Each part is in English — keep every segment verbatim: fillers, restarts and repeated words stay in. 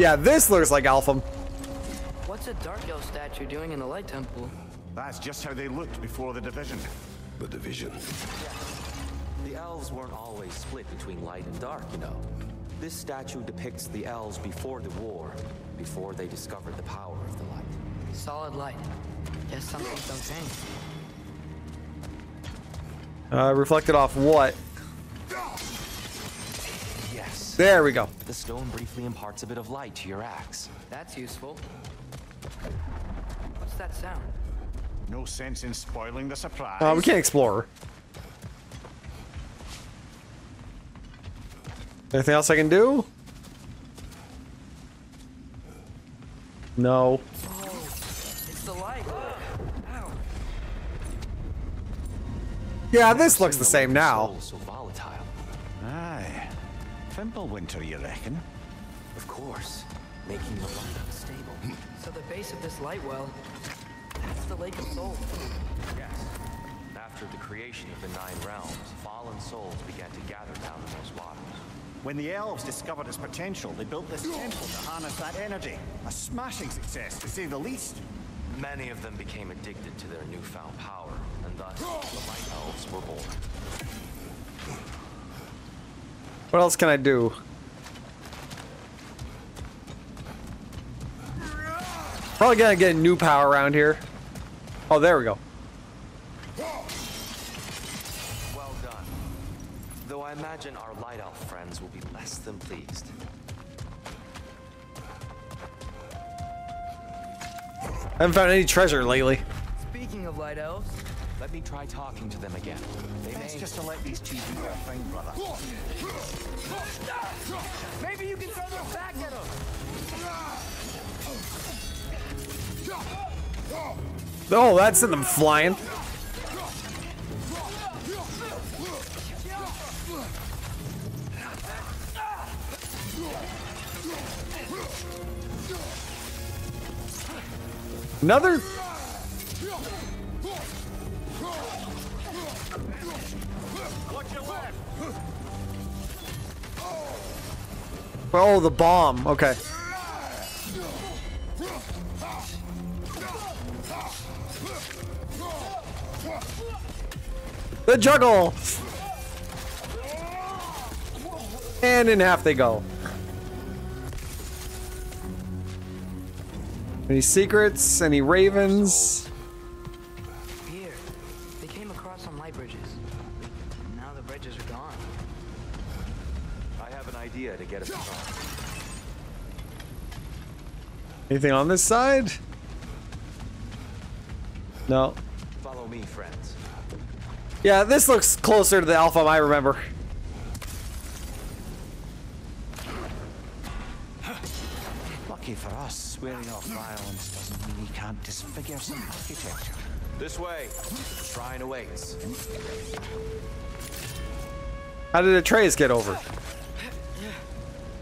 Yeah, this looks like Alfheim. What's a Dark Elf statue doing in the Light Temple? That's just how they looked before the division. The division. The elves weren't always split between light and dark, you know. This statue depicts the elves before the war, before they discovered the power of the light. Solid light. Guess some things don't change. Uh, reflected off what? Yes. There we go. The stone briefly imparts a bit of light to your axe. That's useful. What's that sound? No sense in spoiling the surprise. Uh, we can't explore. Anything else I can do? No. Oh, it's the light. Ow. Yeah, this looks the same now. So volatile. Aye. Fimblewinter, you reckon? Of course. Making the light unstable. So the base of this light well. That's the Lake of Souls. Yes. After the creation of the Nine Realms, fallen souls began to gather down in those waters. When the elves discovered its potential, they built this temple to harness that energy. A smashing success, to say the least. Many of them became addicted to their newfound power, and thus the Light Elves were born. What else can I do? Probably gonna get a new power around here. Oh, there we go. Well done. Though I imagine our Light Elf friends will be less than pleased. I haven't found any treasure lately. Speaking of Light Elves, let me try talking to them again. They may just to let these two do their thing, brother. Maybe you can throw them back at them. Oh, that sent them flying. Another. Oh, the bomb. Okay. The juggle. And in half they go. Any secrets? Any ravens? Here, they came across some light bridges. Now the bridges are gone. I have an idea to get us across. Anything on this side? No. Follow me, friends. Yeah, this looks closer to the Alfheim I remember. Lucky for us. Swearing off violence doesn't mean he can't disfigure some architecture. This way. The shrine awaits. How did Atreus get over?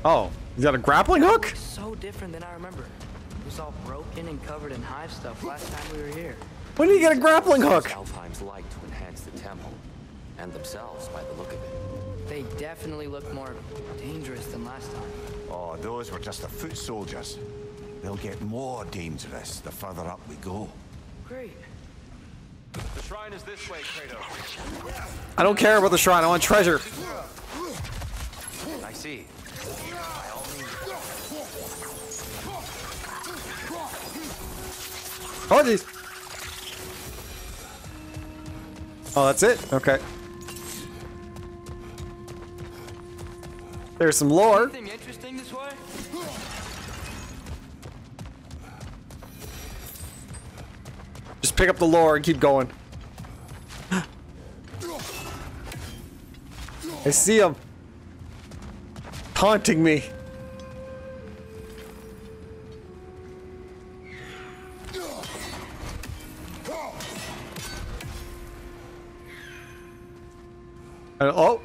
Oh, is that a grappling hook? So different than I remember. It was all broken and covered in hive stuff last time we were here. When did he get a grappling hook? Alfheim's like to enhance the temple and themselves by the look of it. They definitely look more dangerous than last time. Oh, those were just the foot soldiers. They'll get more dangerous the further up we go. Great. The shrine is this way, Kratos. I don't care about the shrine. I want treasure. I see. By all means. Oh, geez. Oh, that's it? Okay. There's some lore. Anything interesting this way? Just pick up the lore and keep going. I see him taunting me. And, oh.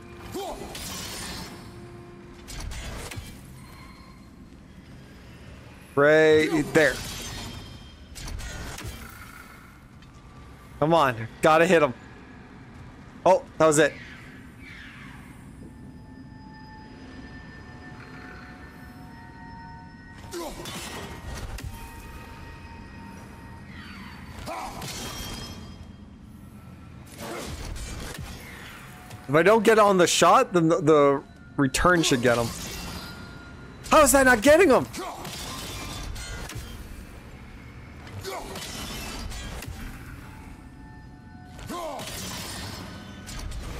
Right there. Come on, gotta hit him. Oh, that was it. If I don't get on the shot, then the, the return should get him. How is that not getting him?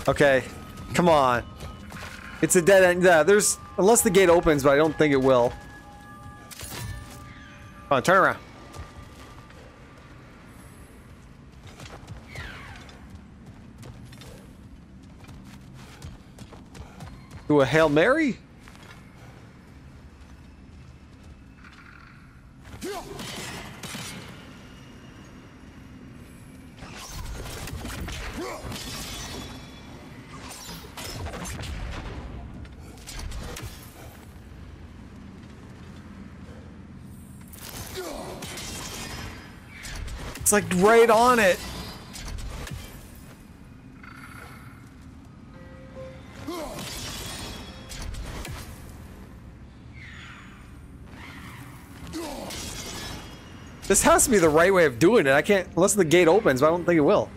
Okay, come on. It's a dead end. Yeah, there's... Unless the gate opens, but I don't think it will. Come on, turn around. Do a Hail Mary? It's like right on it. This has to be the right way of doing it. I can't, unless the gate opens, but I don't think it will.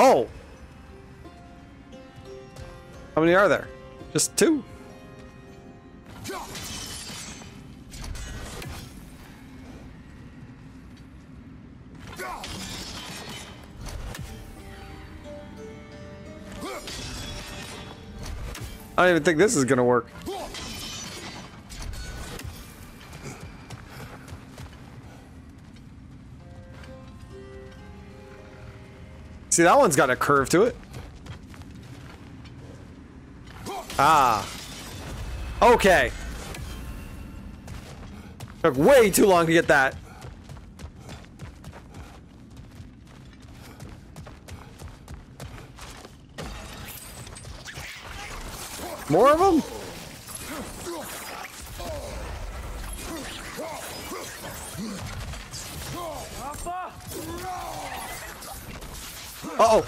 Oh! How many are there? Just two? I don't even think this is gonna work. See, that one's got a curve to it. Ah. Okay. Took way too long to get that. More of them? Uh-oh.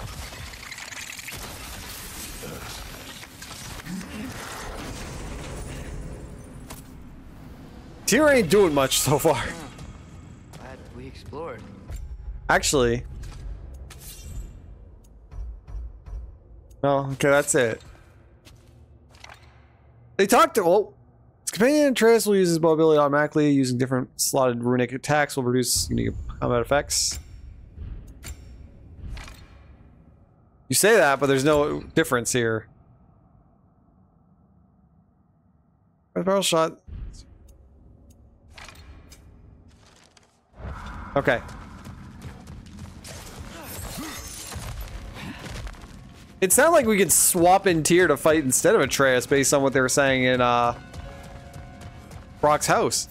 Tyr ain't doing much so far. Glad we explored. Actually. Oh, okay, that's it. They talked to, well, his companion Atreus will use his bow ability automatically. Using different slotted runic attacks will produce unique combat effects. You say that, but there's no difference here. Barrel shot. Okay. It sounded like we could swap in Tyr to fight instead of Atreus based on what they were saying in uh, Brock's house.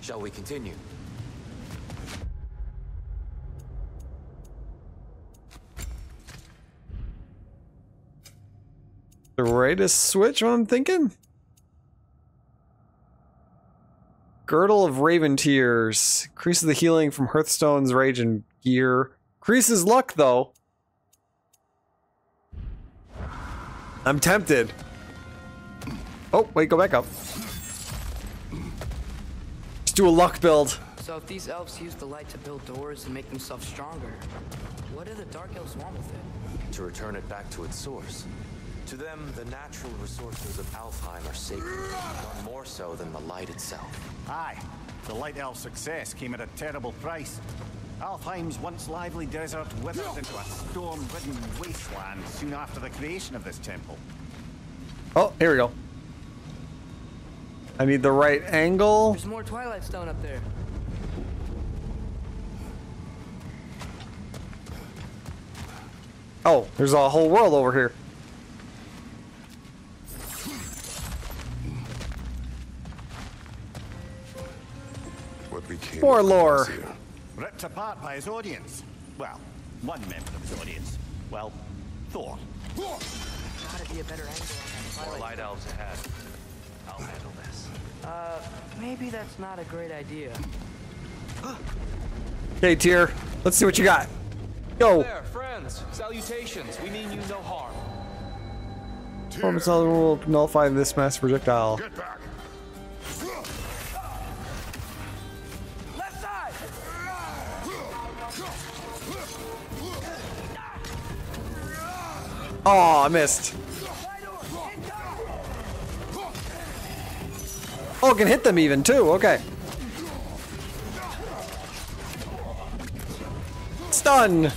Shall we continue? The right to switch, what I'm thinking? Girdle of Raven Tears. Increases the healing from Hearthstone's Rage and gear. Increases luck, though. I'm tempted. Oh, wait, go back up. Let's do a luck build. So if these elves use the light to build doors and make themselves stronger, what do the dark elves want with it? To return it back to its source. To them, the natural resources of Alfheim are sacred, not more so than the light itself. Aye, the light elf's success came at a terrible price. Alfheim's once lively desert withered into a storm-ridden wasteland soon after the creation of this temple. Oh, here we go. I need the right angle. There's more Twilight Stone up there. Oh, there's a whole world over here. What became more lore. Ripped apart by his audience. Well, one member of his audience. Well, Thor. Gotta to be a better angle on that. More light elves ahead. I'll handle this. Uh, maybe that's not a great idea. Hey, Tyr, let's see what you got. Yo. There, friends. Salutations. We mean you no harm. Performance will nullify this mass projectile. Get back. Left side. Oh, I missed. Oh, I can hit them even too. Okay. Stun.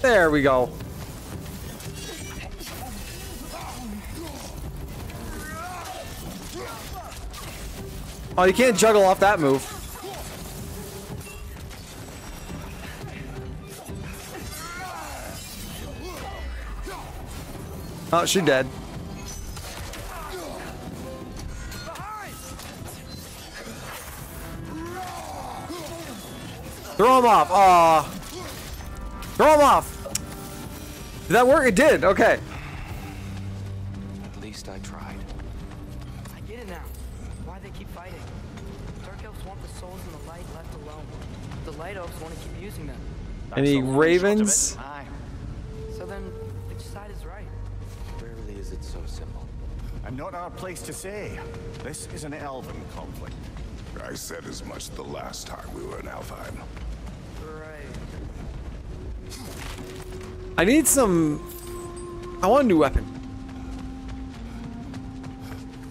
There we go. Oh, you can't juggle off that move. Oh, she's dead. Throw him off. Aw. Throw him off. Did that work? It did. Okay. At least I tried. I get it now. Why they keep fighting? Dark elves want the souls and the light left alone. The light elves want to keep using them. Any so ravens? So then, which side is right? Rarely is it so simple. I'm not our place to say. This is an elven conflict. I said as much the last time we were in Alfheim. Right. I need some... I want a new weapon.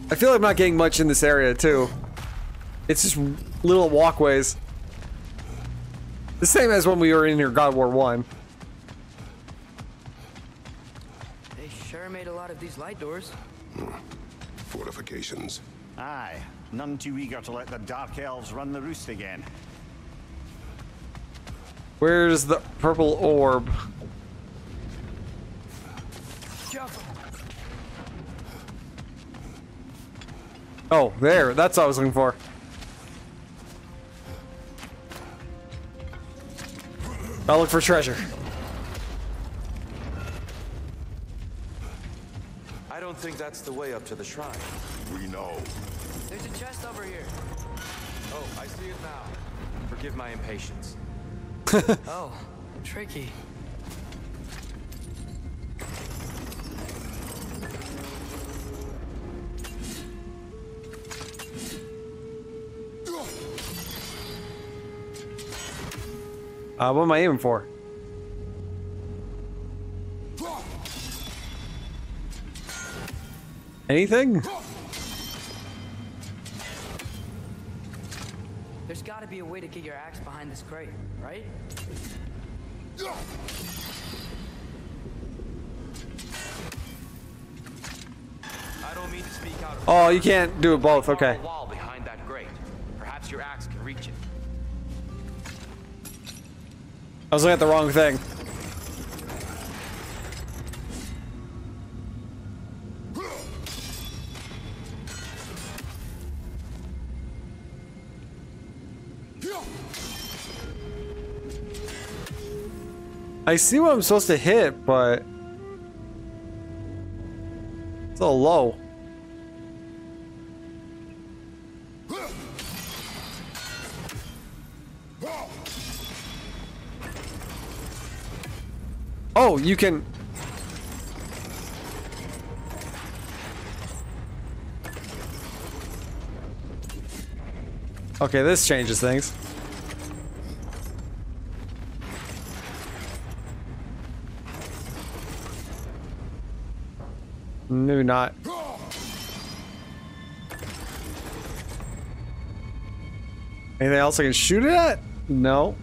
I feel like I'm not getting much in this area, too. It's just little walkways. The same as when we were in here God of War one. They sure made a lot of these light doors. Hmm. Fortifications. Aye. None too eager to let the Dark Elves run the roost again. Where's the purple orb? Jump. Oh, there. That's what I was looking for. I'll look for treasure. I don't think that's the way up to the shrine. We know. There's a chest over here. Oh, I see it now. Forgive my impatience. Oh, tricky. Uh, what am I aiming for? Anything? There's got to be a way to get your axe behind this crate, right? I don't mean to speak out of oh, you can't do it both. Okay. The wall behind that grate. Perhaps your axe can reach it. I was looking at the wrong thing. I see what I'm supposed to hit, but it's a little low. Oh, you can. Okay, this changes things. Maybe not. Anything else I can shoot it at? No.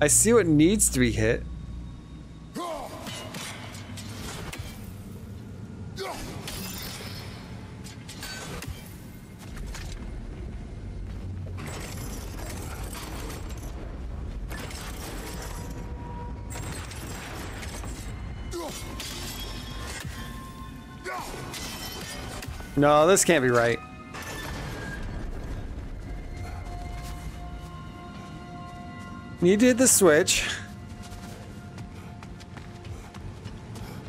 I see what needs to be hit. No, this can't be right. You did the switch.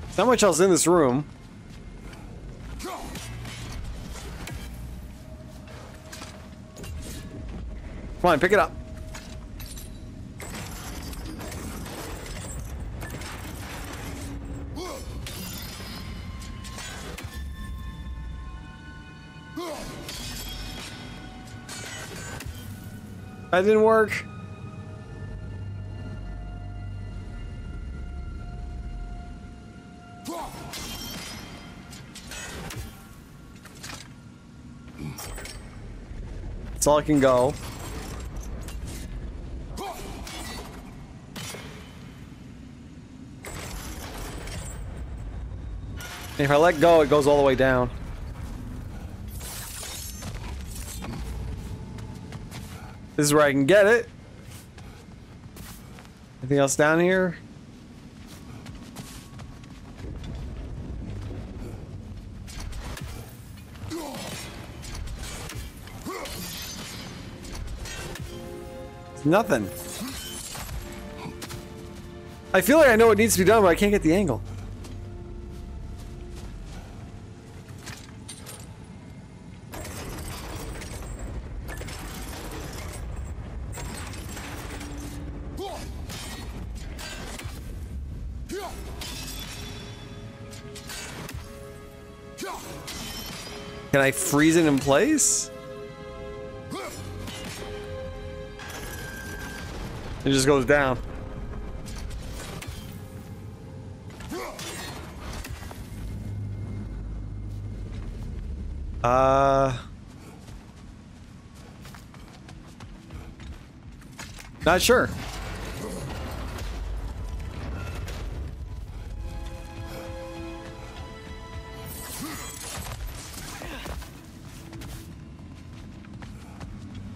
There's not much else in this room. Come on, pick it up. That didn't work. That's all I can go. And if I let go, it goes all the way down. This is where I can get it. Anything else down here? It's nothing. I feel like I know what needs to be done, but I can't get the angle. Can I freeze it in place? It just goes down. Uh, not sure.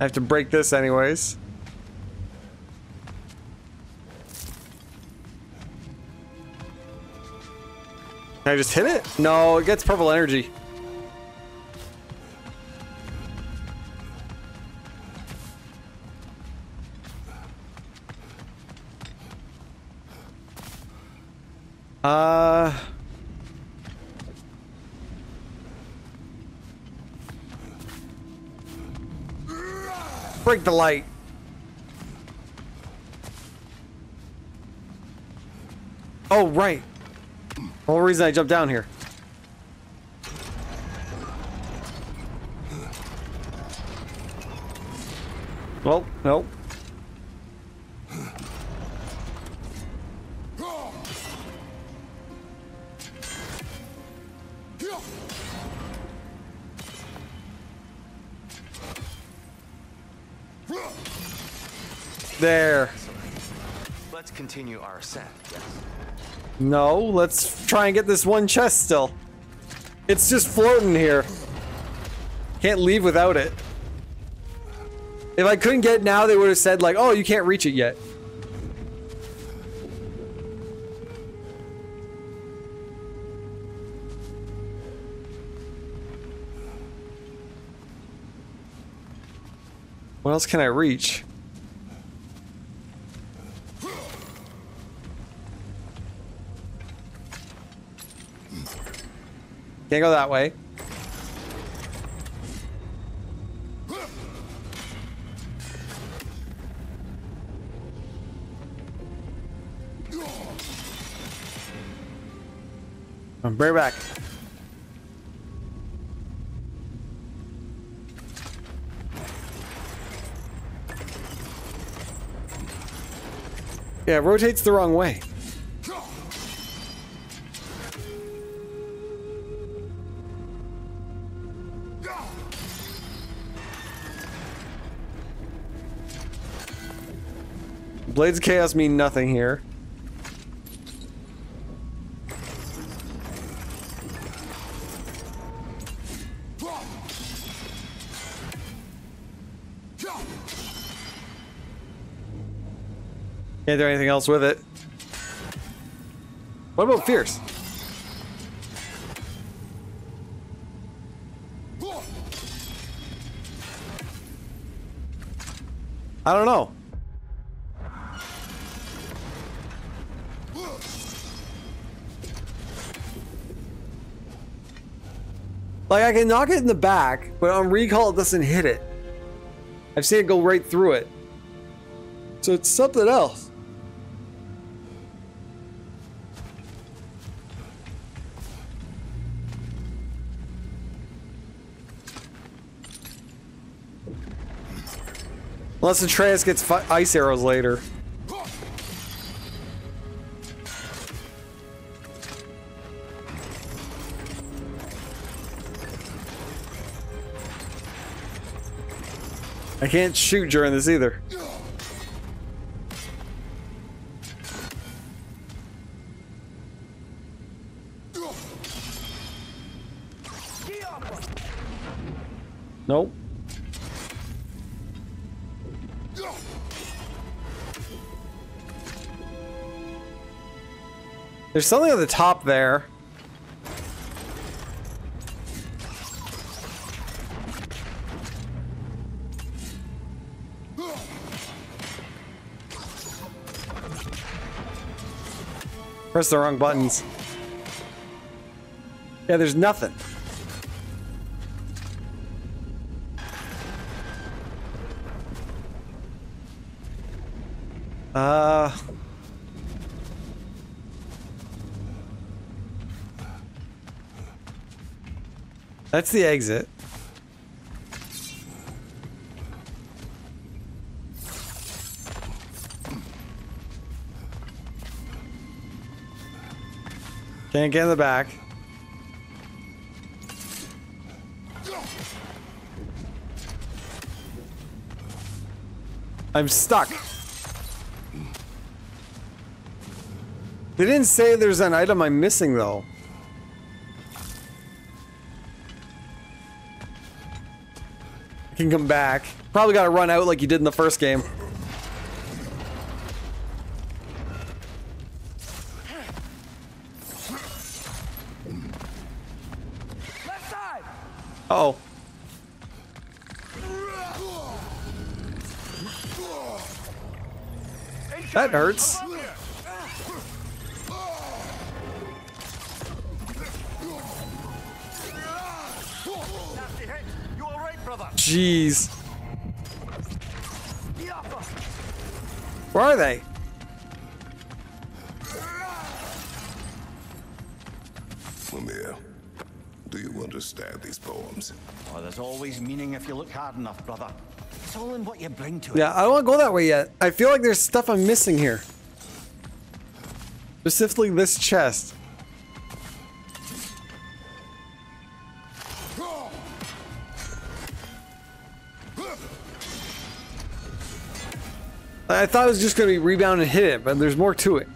I have to break this anyways. Can I just hit it? No, it gets purple energy. Uh... Break the light. Oh, right. The whole reason I jumped down here. Well, nope. There. Let's continue our ascent. Yes. No, let's try and get this one chest still. It's just floating here. Can't leave without it. If I couldn't get it now, they would have said like, "Oh, you can't reach it yet." What else can I reach? Can't go that way. I'm right back. Yeah, it rotates the wrong way. Blades of Chaos mean nothing here. Can't do anything else with it. What about Fierce? I don't know. Like, I can knock it in the back, but on recall it doesn't hit it. I've seen it go right through it. So it's something else. Unless Atreus gets fi- ice arrows later. I can't shoot during this either. Nope. There's something on the top there. Press the wrong buttons. Yeah, there's nothing. Uh... That's the exit. Can't get in the back. I'm stuck. They didn't say there's an item I'm missing though. I can come back. Probably gotta run out like you did in the first game. Uh-oh. That hurts. Jeez. Where are they? Mimir, do you understand these poems? Oh, there's always meaning if you look hard enough, brother. It's all in what you bring to it. Yeah, I don't want to go that way yet. I feel like there's stuff I'm missing here. Specifically this chest. I thought it was just going to be rebound and hit it, but there's more to it.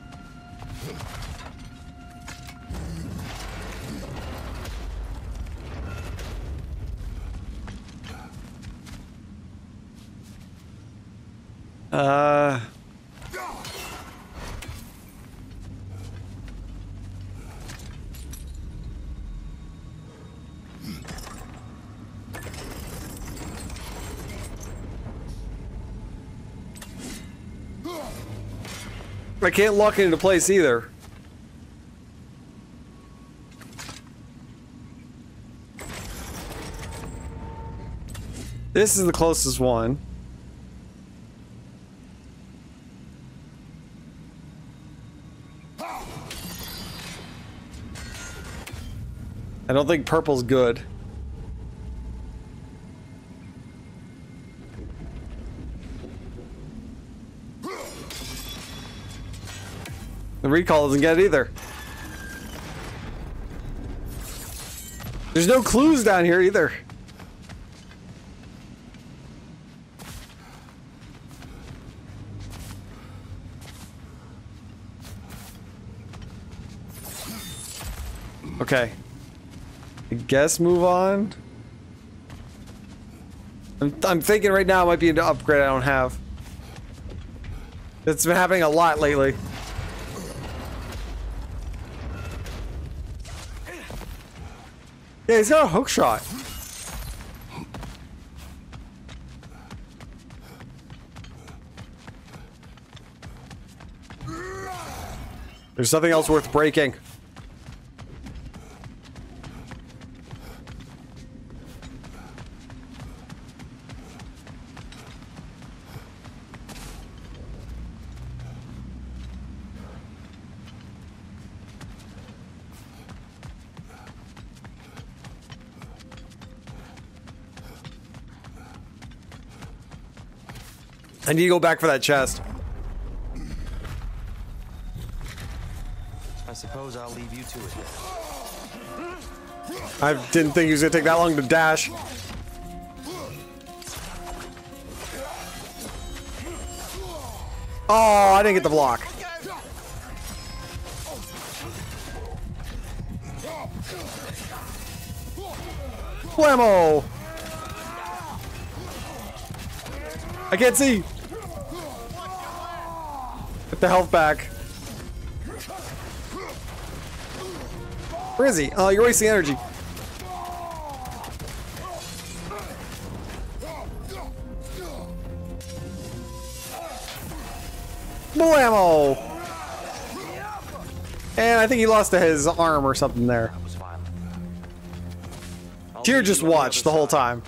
Uh... I can't lock it into place either. This is the closest one. I don't think purple's good. The recall doesn't get it either. There's no clues down here either. Okay. I guess move on. I'm, I'm thinking right now it might be an upgrade I don't have. It's been happening a lot lately. Yeah, he's got a hook shot. There's nothing else worth breaking. I need to go back for that chest. I suppose I'll leave you to it. I didn't think he was gonna take that long to dash. Oh, I didn't get the block. Blammo! I can't see. Get the health back. Where is he? Oh, uh, you're wasting energy. Blammo! And I think he lost his arm or something there. Tyr just watched the whole time.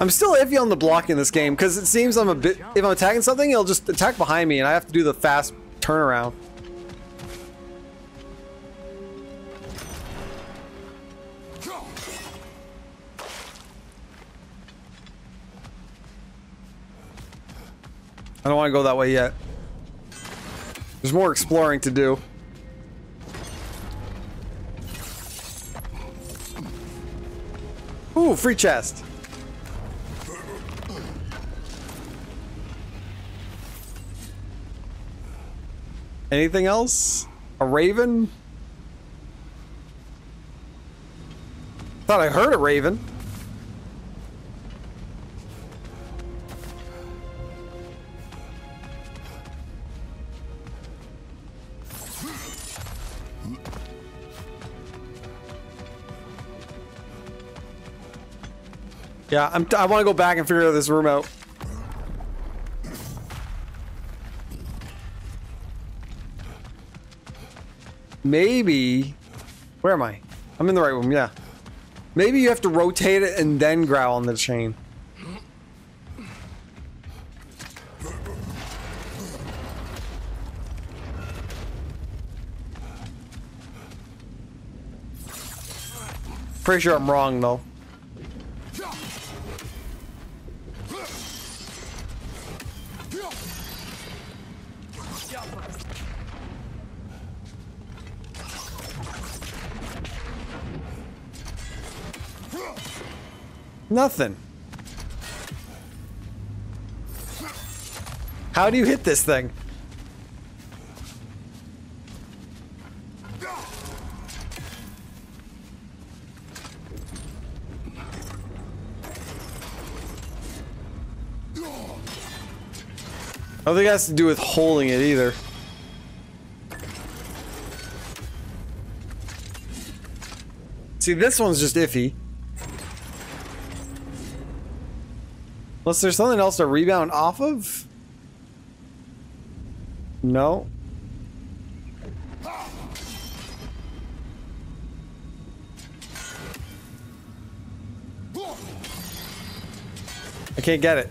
I'm still iffy on the block in this game, because it seems I'm a bit... If I'm attacking something, it'll just attack behind me, and I have to do the fast turnaround. I don't want to go that way yet. There's more exploring to do. Ooh, free chest. Anything else? A raven? Thought I heard a raven. Yeah, I'm t I want to go back and figure this room out. Maybe... Where am I? I'm in the right room, yeah. Maybe you have to rotate it and then growl on the chain. Pretty sure I'm wrong, though. Nothing. How do you hit this thing? I don't think it has to do with holding it either. See, this one's just iffy. Unless there's something else to rebound off of? No. I can't get it.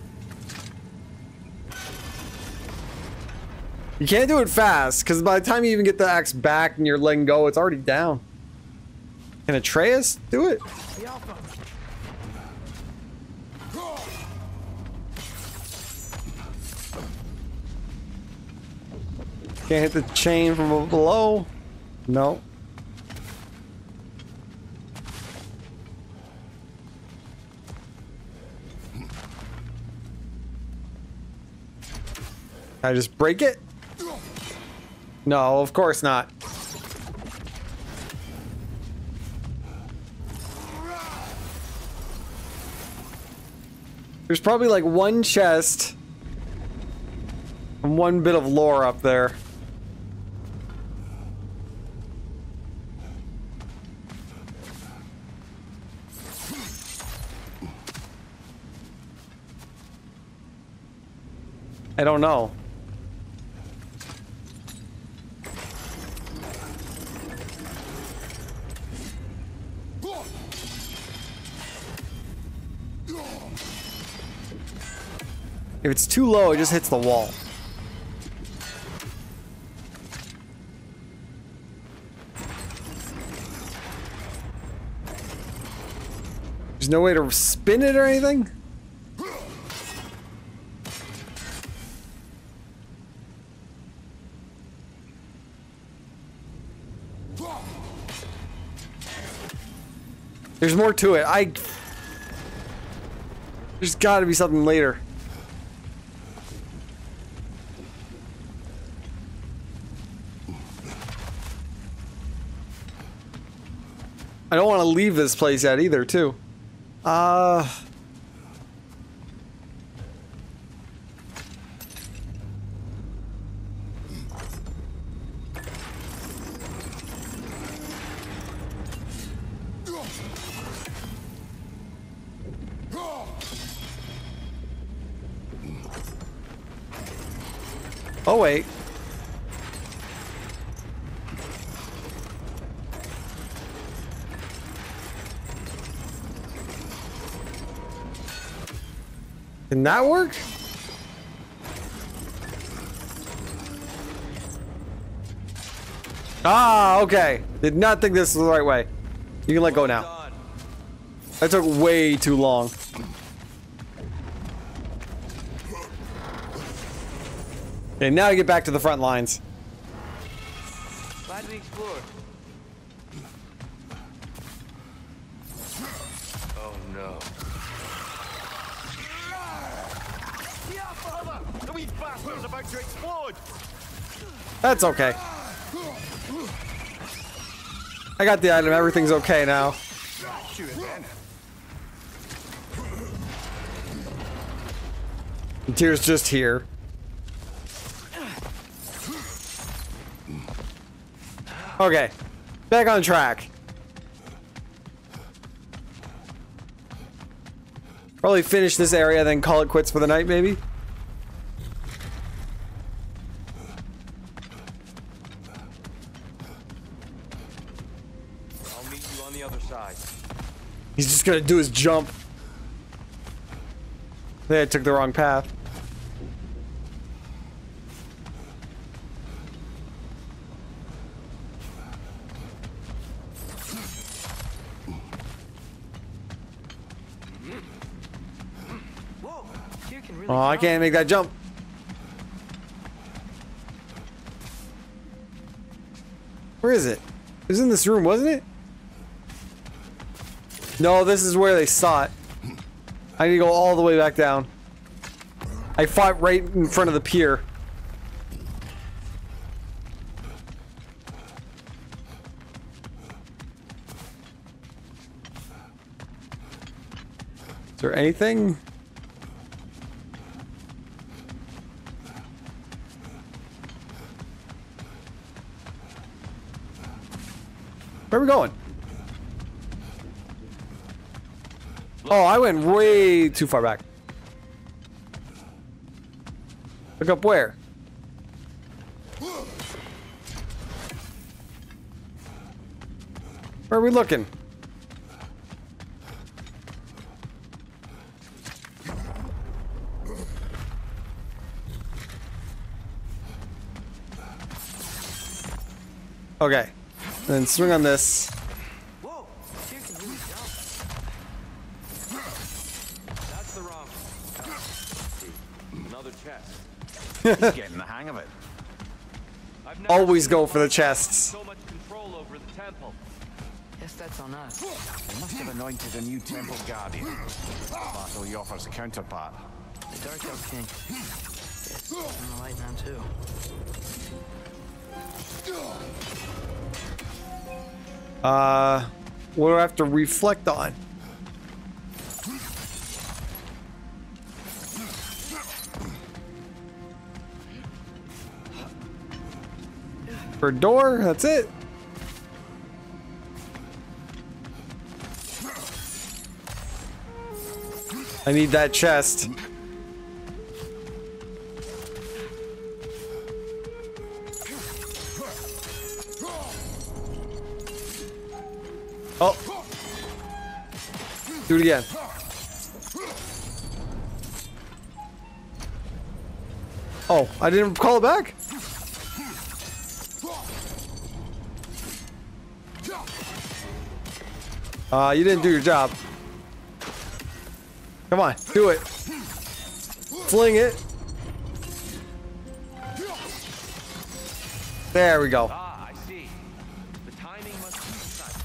You can't do it fast, because by the time you even get the axe back and you're letting go, it's already down. Can Atreus do it? Can't hit the chain from below. No. I just break it? No, of course not. There's probably like one chest and one bit of lore up there. I don't know. If it's too low, it just hits the wall. There's no way to spin it or anything? There's more to it. I... There's gotta be something later. I don't want to leave this place yet either, too. Uh... Oh, wait. Can that work? Ah, okay. Did not think this was the right way. You can let go now. That took way too long. Okay, now I get back to the front lines. Why do we explore? Oh no. That's okay. I got the item. Everything's okay now. Tyr's just here. Okay, back on track. Probably finish this area, then call it quits for the night, maybe. He's just gonna do his jump. They took the wrong path. Oh, I can't make that jump. Where is it? It was in this room, wasn't it? No, this is where they saw it. I need to go all the way back down. I fought right in front of the pier. Is there anything? Where are we going? Oh, I went way too far back. Look up where? Where are we looking? Okay. Then swing on this. He's getting the hang of it. Always go for the chests. So much control over the temple. Yes, that's on us. They must have anointed a new temple guardian. The battle he offers a counterpart. The Dark Elf King. Yes, and the light man too. Uh, what do I have to reflect on? For a door, that's it. I need that chest. Do it again. Oh, I didn't call it back? Uh, you didn't do your job. Come on, do it. Fling it. There we go. Ah, I see. The timing must be precise.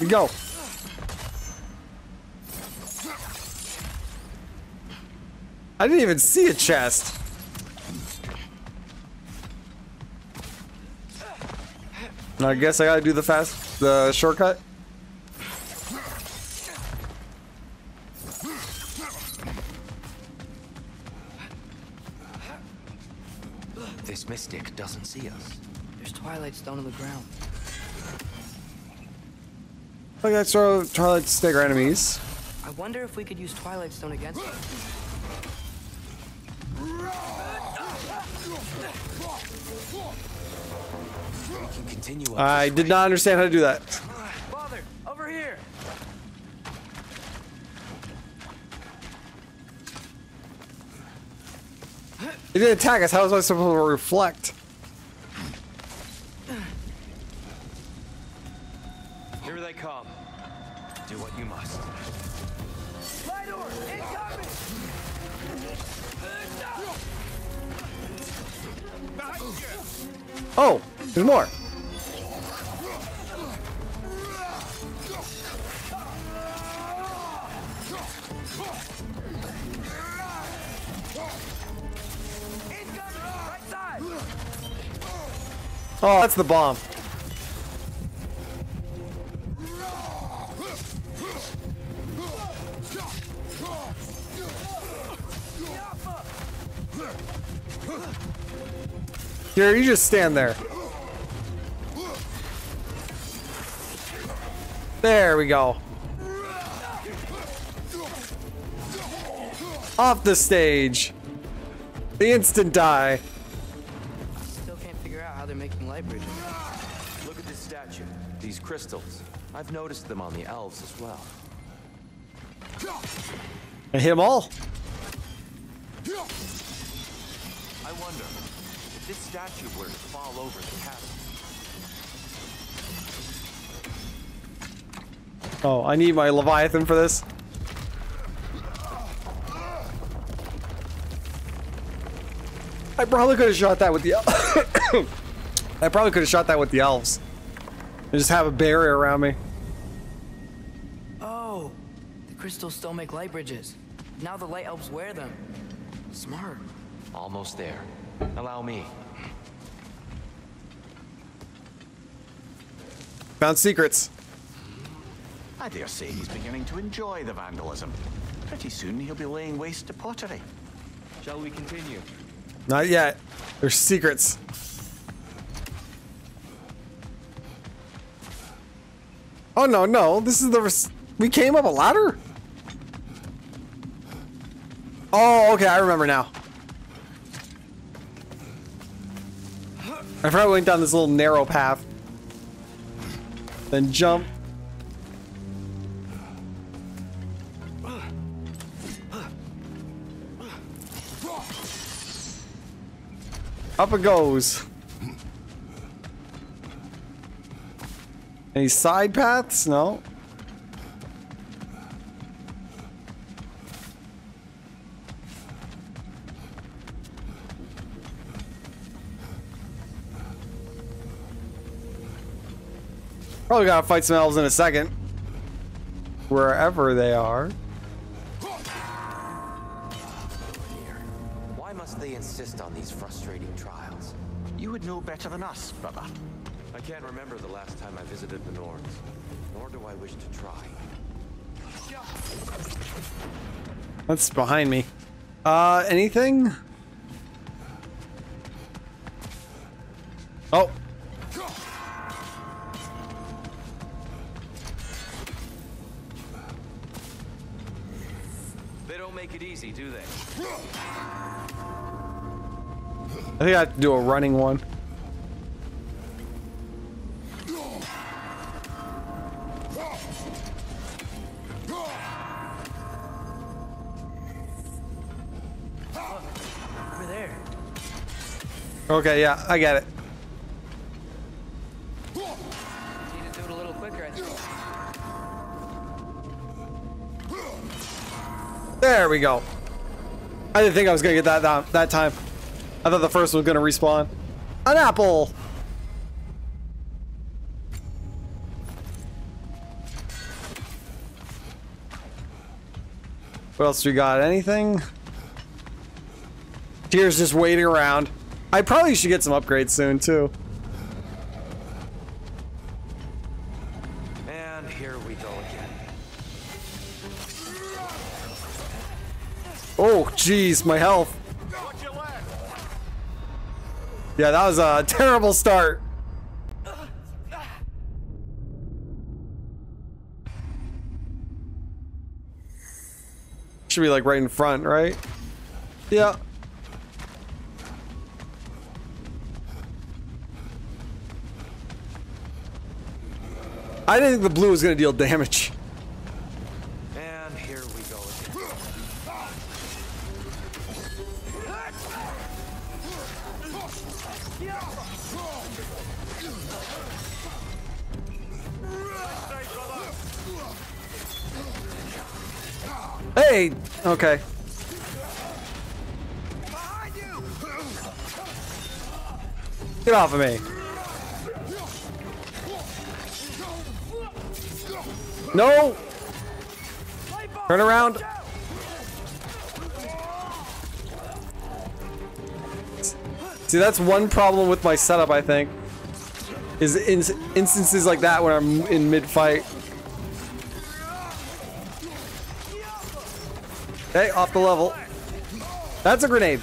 We go. I didn't even see a chest. I guess I gotta do the fast, the shortcut. This mystic doesn't see us. There's Twilight Stone on the ground. Look, that's our Twilight Snake our enemies. I wonder if we could use Twilight Stone against them. I did not understand how to do that. Father, over here. It didn't attack us. How was I supposed to reflect? Here they come. Do what you must. Oh, there's more. Oh, that's the bomb. Here, you just stand there. There we go. Off the stage. The instant die. Look at this statue, these crystals. I've noticed them on the elves as well. I hit them all. I wonder if this statue were to fall over the castle. Oh, I need my Leviathan for this. I probably could have shot that with the el I probably could have shot that with the elves. They just have a barrier around me. Oh, the crystals still make light bridges. Now the light elves wear them. Smart. Almost there. Allow me. Found secrets. I dare say he's beginning to enjoy the vandalism. Pretty soon he'll be laying waste to pottery. Shall we continue? Not yet. There's secrets. Oh no, no, this is the res we came up a ladder? Oh, okay, I remember now. I forgot we went down this little narrow path. Then jump. Up it goes. Any side paths? No. Probably gotta fight some elves in a second. Wherever they are. Why must they insist on these frustrating trials? You would know better than us, brother. I can't remember the last time I visited the Nords, nor do I wish to try. What's behind me? Uh, anything? Oh. They don't make it easy, do they? I think I have to do a running one. Okay, yeah, I get it. You need to do it a little quicker, I think. There we go. I didn't think I was gonna get that that, that time. I thought the first one was gonna respawn. An apple. What else do we got? Anything? Tyr's just waiting around. I probably should get some upgrades soon, too. And here we go again. Oh, jeez, my health. Yeah, that was a terrible start. Should be like right in front, right? Yeah. I didn't think the blue was gonna deal damage. And here we go again. Hey. Okay. Get off of me. No. Turn around. See, that's one problem with my setup, I think, is in instances like that when I'm in mid-fight. Hey, off the level. That's a grenade.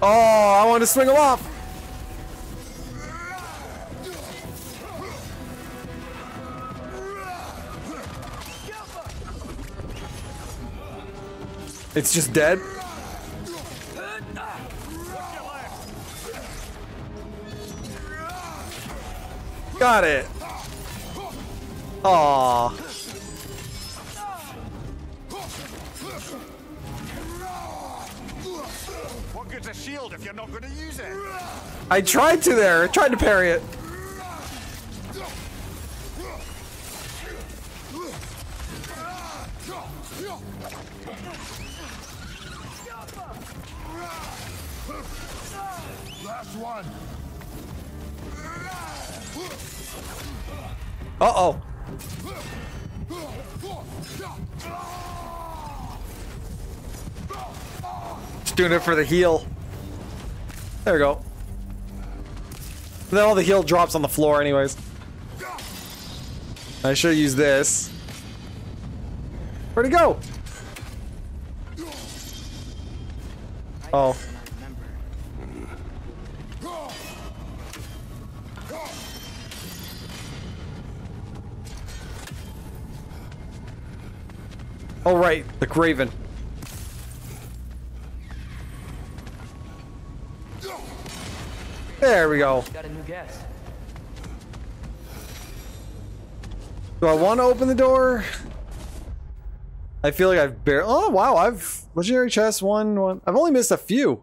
Oh, I want to swing him off. It's just dead. Got it. Aww. What good's a shield if you're not going to use it? I tried to there. I tried to parry it. Last one. Uh-oh. Just doing it for the heal. There we go. And then all the heal drops on the floor anyways. I should use this. Where'd it go? Oh. Oh, right, the Raven. There we go. Got a new guess. Do I want to open the door? I feel like I've barely. Oh, wow, I've. Legendary chest, one, one. I've only missed a few.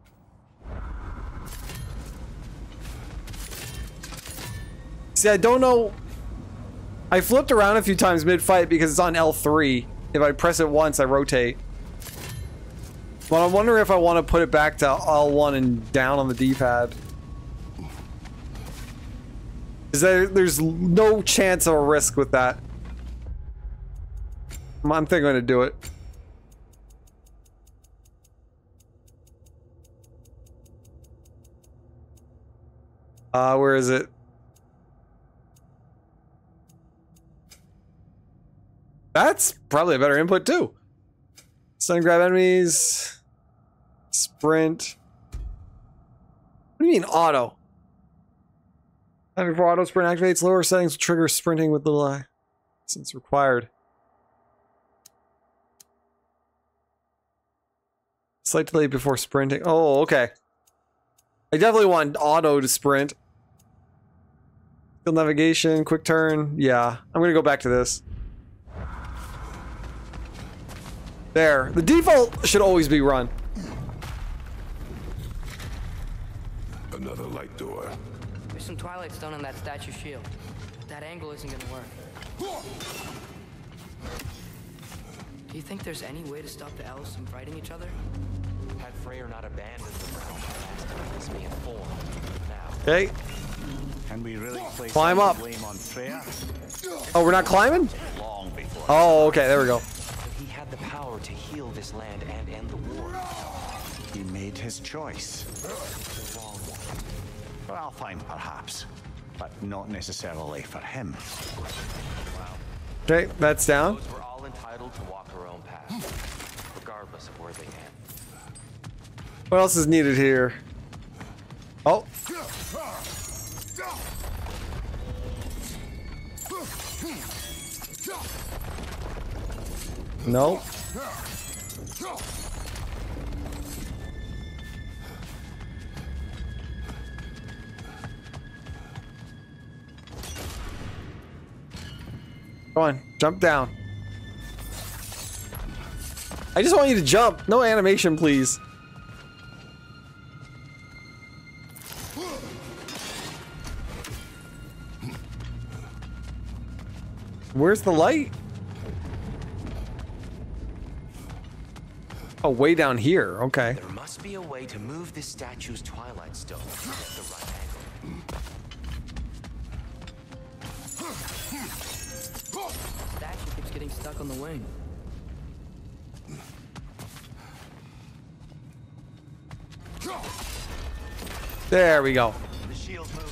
See, I don't know. I flipped around a few times mid-fight because it's on L three. If I press it once, I rotate. But I'm wondering if I want to put it back to L one and down on the D-pad. Is there? There's no chance of a risk with that. I'm thinking I'm going to do it. Uh, where is it? That's probably a better input too. Stun grab enemies. Sprint. What do you mean auto? Having for auto sprint activates lower settings will trigger sprinting with little eye since required. Slight delay before sprinting. Oh, okay. I definitely want auto to sprint. Field navigation, quick turn. Yeah, I'm gonna go back to this. There. The default should always be run. Another light door. There's some Twilight Stone on that statue shield. That angle isn't gonna work. Do you think there's any way to stop the elves from fighting each other? Had Freya not abandoned the realm last time, this being formed now. Hey. Can we really place climb up? Blame on Freya? Oh, we're not climbing? Long before. Oh, okay, there we go. He had the power to heal this land and end the war. He made his choice. The wrong one. For Alfheim, perhaps, but not necessarily for him. Wow. Okay, that's down. We're all entitled to walk our own path, regardless of where they end. What else is needed here? Oh. No. Come on, jump down. I just want you to jump. No animation, please. Where's the light? Oh, way down here. Okay. There must be a way to move this statue's Twilight Stone at the right angle. The statue keeps getting stuck on the wing. There we go. The shield moves.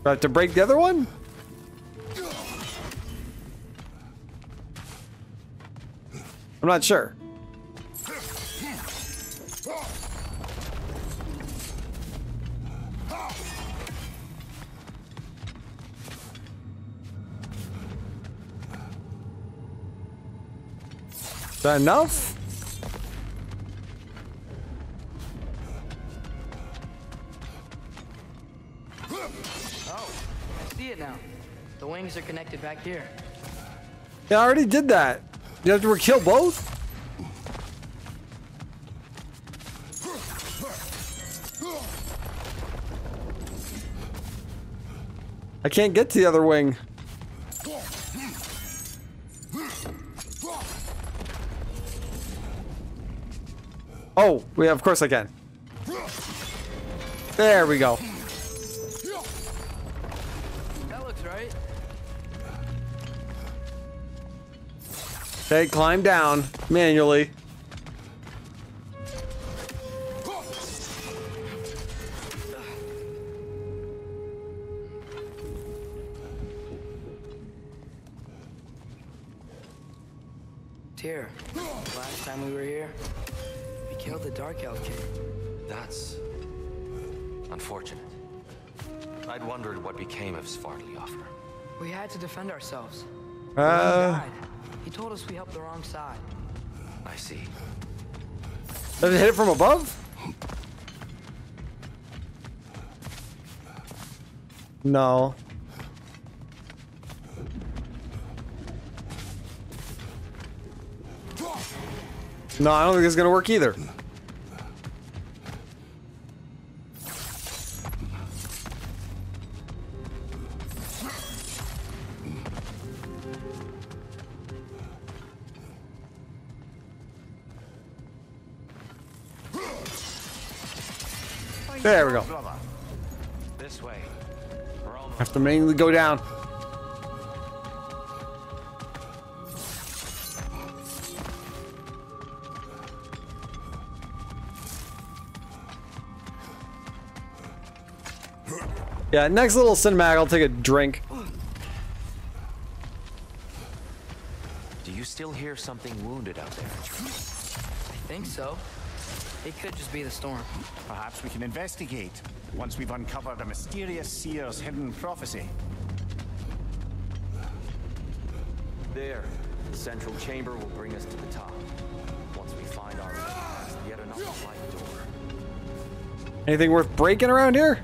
About to break the other one? I'm not sure. Is that enough? Are connected back here. Yeah, I already did that. You have to kill both? I can't get to the other wing. Oh, we have, of course I can. There we go. Okay, climb down manually. Tyr, last time we were here, we killed the Dark Elf King. That's unfortunate. I'd wondered what became of Svartalofr. We had to defend ourselves. Uh. He told us we helped the wrong side. I see. Does it hit it from above? No. No, I don't think it's gonna work either. There we go. This way. I have to mainly go down. Yeah, next little cinematic, I'll take a drink. Do you still hear something wounded out there? I think so. It could just be the storm. Perhaps we can investigate once we've uncovered a mysterious seer's hidden prophecy. There. central chamber will bring us to the top. Once we find our yet another light door. Anything worth breaking around here?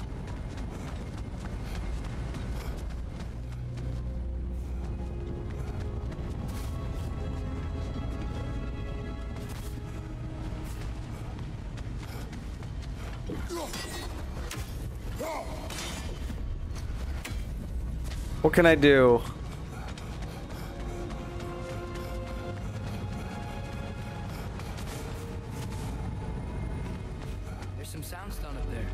What can I do? There's some soundstone up there.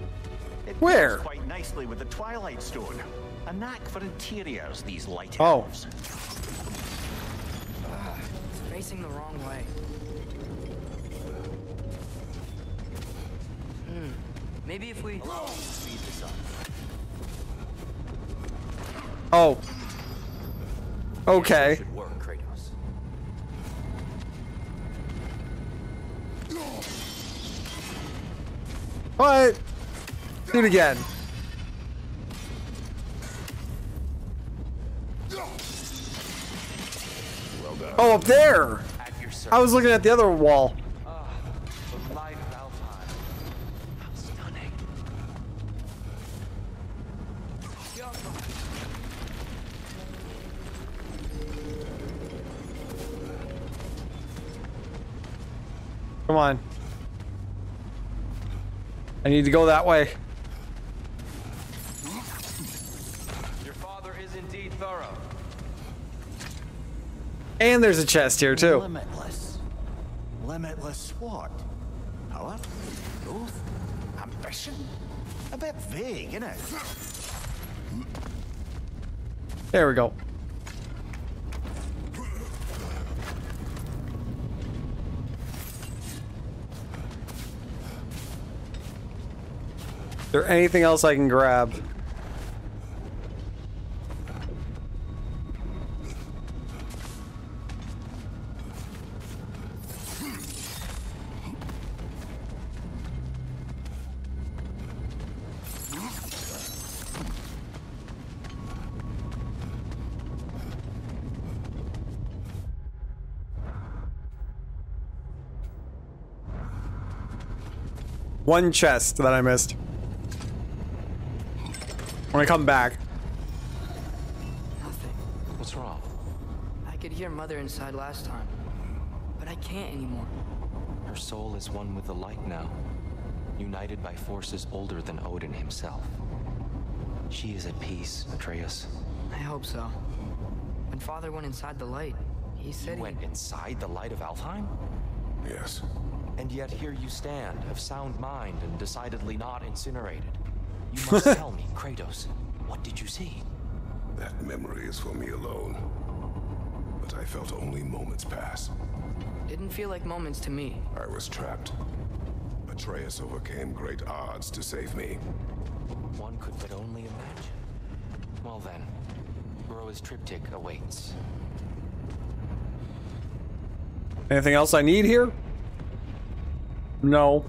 It Where? Quite nicely with the Twilight Stone. A knack for interiors, these light elves. Oh. Uh, it's facing the wrong way. Hmm. Maybe if we Hello. speed this up. Oh. Okay. Should work, Kratos. What? Do it again. Well done. Oh, up there. I was looking at the other wall. Come on. I need to go that way. Your father is indeed thorough. And there's a chest here too. Limitless. Limitless what? Power? Growth? Ambition? A bit vague, isn't it? There we go. Is there anything else I can grab? One chest that I missed. When I come back. Nothing. What's wrong? I could hear Mother inside last time, but I can't anymore. Her soul is one with the light now, united by forces older than Odin himself. She is at peace, Atreus. I hope so. When Father went inside the light, he said he... went inside the light of Alfheim? Yes. And yet here you stand, of sound mind and decidedly not incinerated. You must tell me, Kratos, what did you see? That memory is for me alone. But I felt only moments pass. Didn't feel like moments to me. I was trapped. Atreus overcame great odds to save me. One could but only imagine. Well then, Groa's triptych awaits. Anything else I need here? No.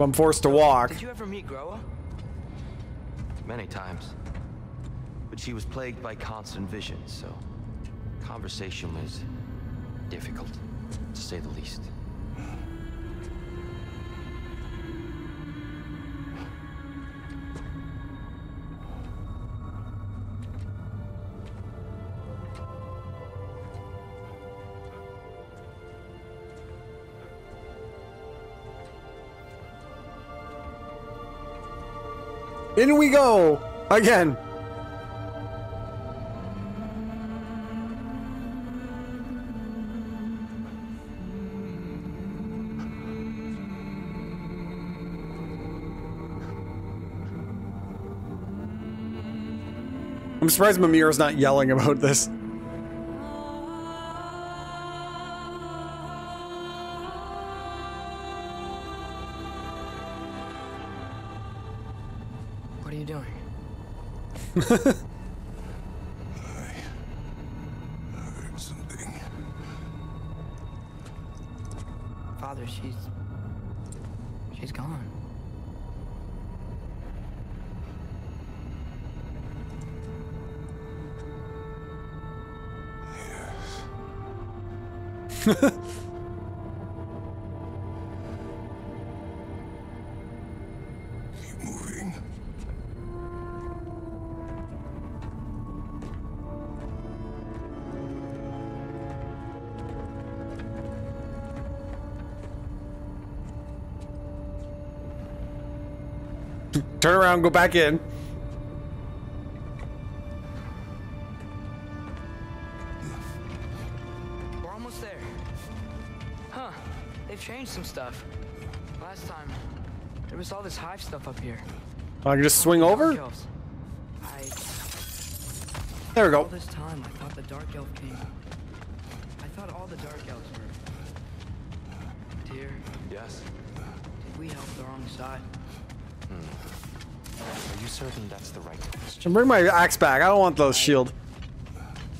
I'm forced to walk. Did you ever meet Groa? Many times. But she was plagued by constant visions, so conversation was difficult, to say the least. In we go again. I'm surprised Mimir is not yelling about this. I heard something. Father, she's she's gone. Keep moving. Turn around, go back in. Some stuff. Last time, there was all this hive stuff up here. I can just swing over? I... There we go. All this time, I thought the dark elf came. I thought all the dark elves were. Dear. Yes. Did we help the wrong side? Hmm. Are you certain that's the right question? Bring my axe back. I don't want those shield.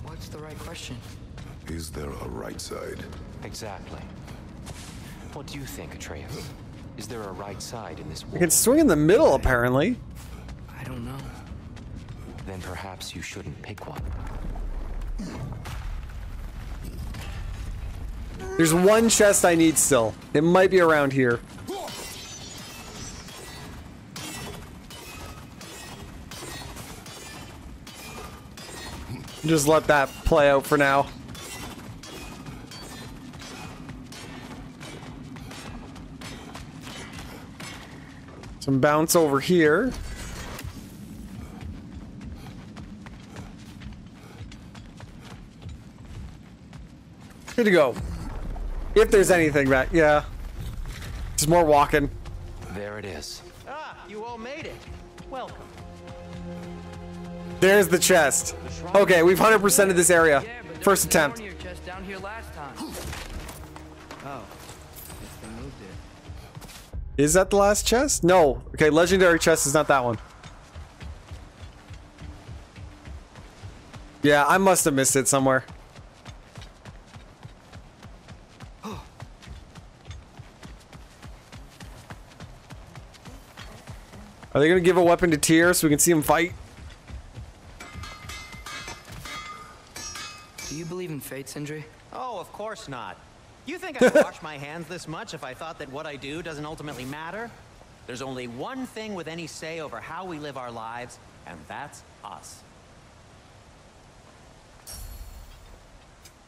What's the right question? Is there a right side? Exactly. What do you think, Atreus? Is there a right side in this world? You can swing in the middle, apparently. I don't know. Then perhaps you shouldn't pick one. There's one chest I need still. It might be around here. Just let that play out for now. Some bounce over here. Good to go. If there's anything back, yeah. Just more walking. There it is. Ah, you all made it. Welcome. There's the chest. Okay, we've one hundred percented this area. Yeah, First attempt. Your chest down here last time. Oh. Is that the last chest? No. Okay, legendary chest is not that one. Yeah, I must have missed it somewhere. Are they going to give a weapon to Tyr so we can see him fight? Do you believe in fate, Sindri? Oh, of course not. You think I'd wash my hands this much if I thought that what I do doesn't ultimately matter? There's only one thing with any say over how we live our lives, and that's us.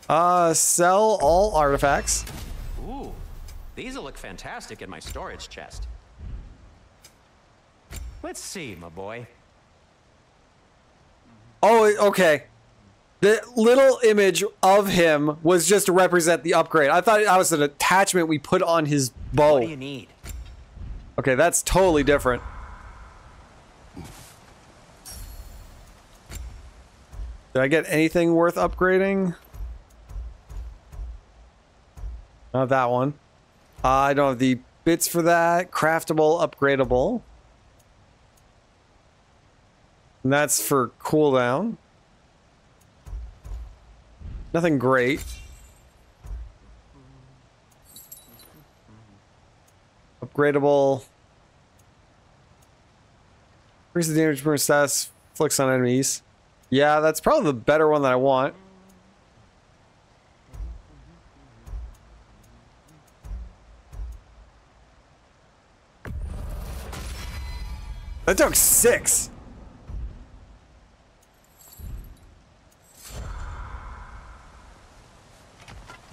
Uh, sell all artifacts. Ooh, these'll look fantastic in my storage chest. Let's see, my boy. Oh, okay. The little image of him was just to represent the upgrade. I thought that was an attachment we put on his bow. What do you need? Okay, that's totally different. Did I get anything worth upgrading? Not that one. Uh, I don't have the bits for that. Craftable, upgradable. And that's for cooldown. Nothing great. Upgradable. Increase the damage per status flicks on enemies. Yeah, that's probably the better one that I want. That took six.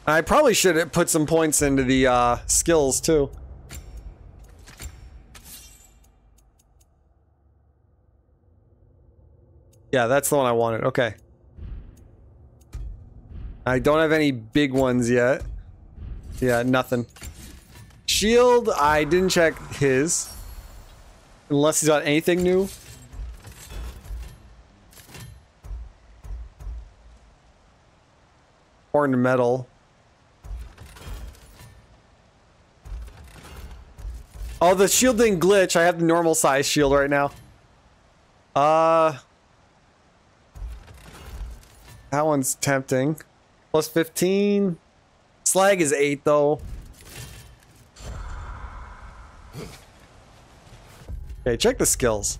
I probably should have put some points into the uh, skills too. Yeah, that's the one I wanted. Okay. I don't have any big ones yet. Yeah, nothing. Shield, I didn't check his. Unless he's got anything new. Horned metal. Oh, the shield didn't glitch. I have the normal size shield right now. Uh, that one's tempting. Plus fifteen. Slag is eight though. Okay, check the skills.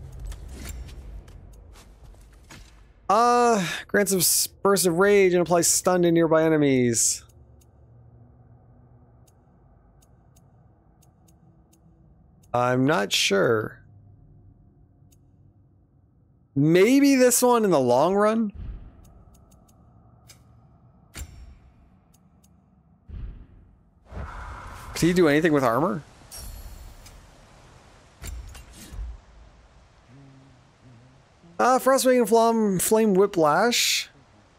Uh, grants a burst of rage and applies stun to nearby enemies. I'm not sure. Maybe this one in the long run? Could he do anything with armor? Uh, Frostwing and Flame, Flame Whiplash.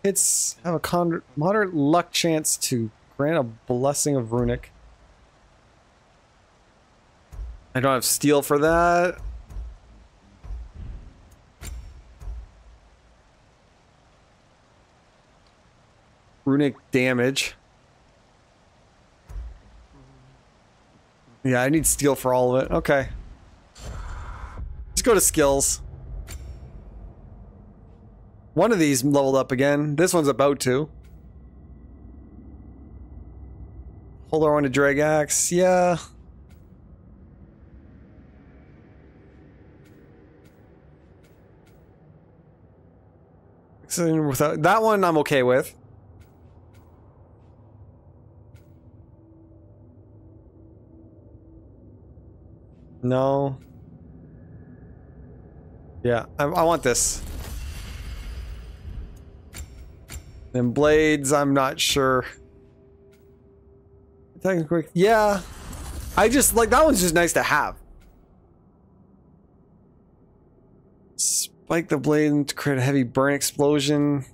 Hits have a moderate luck chance to grant a blessing of runic. I don't have steel for that. Runic damage. Yeah, I need steel for all of it. Okay. Let's go to skills. One of these leveled up again. This one's about to. Hold on to drag axe. Yeah. Without that one, I'm okay with. No. Yeah, I, I want this. And blades, I'm not sure. Attacking quick. Yeah. I just like that one's just nice to have. Spike the blade and create a heavy burn explosion.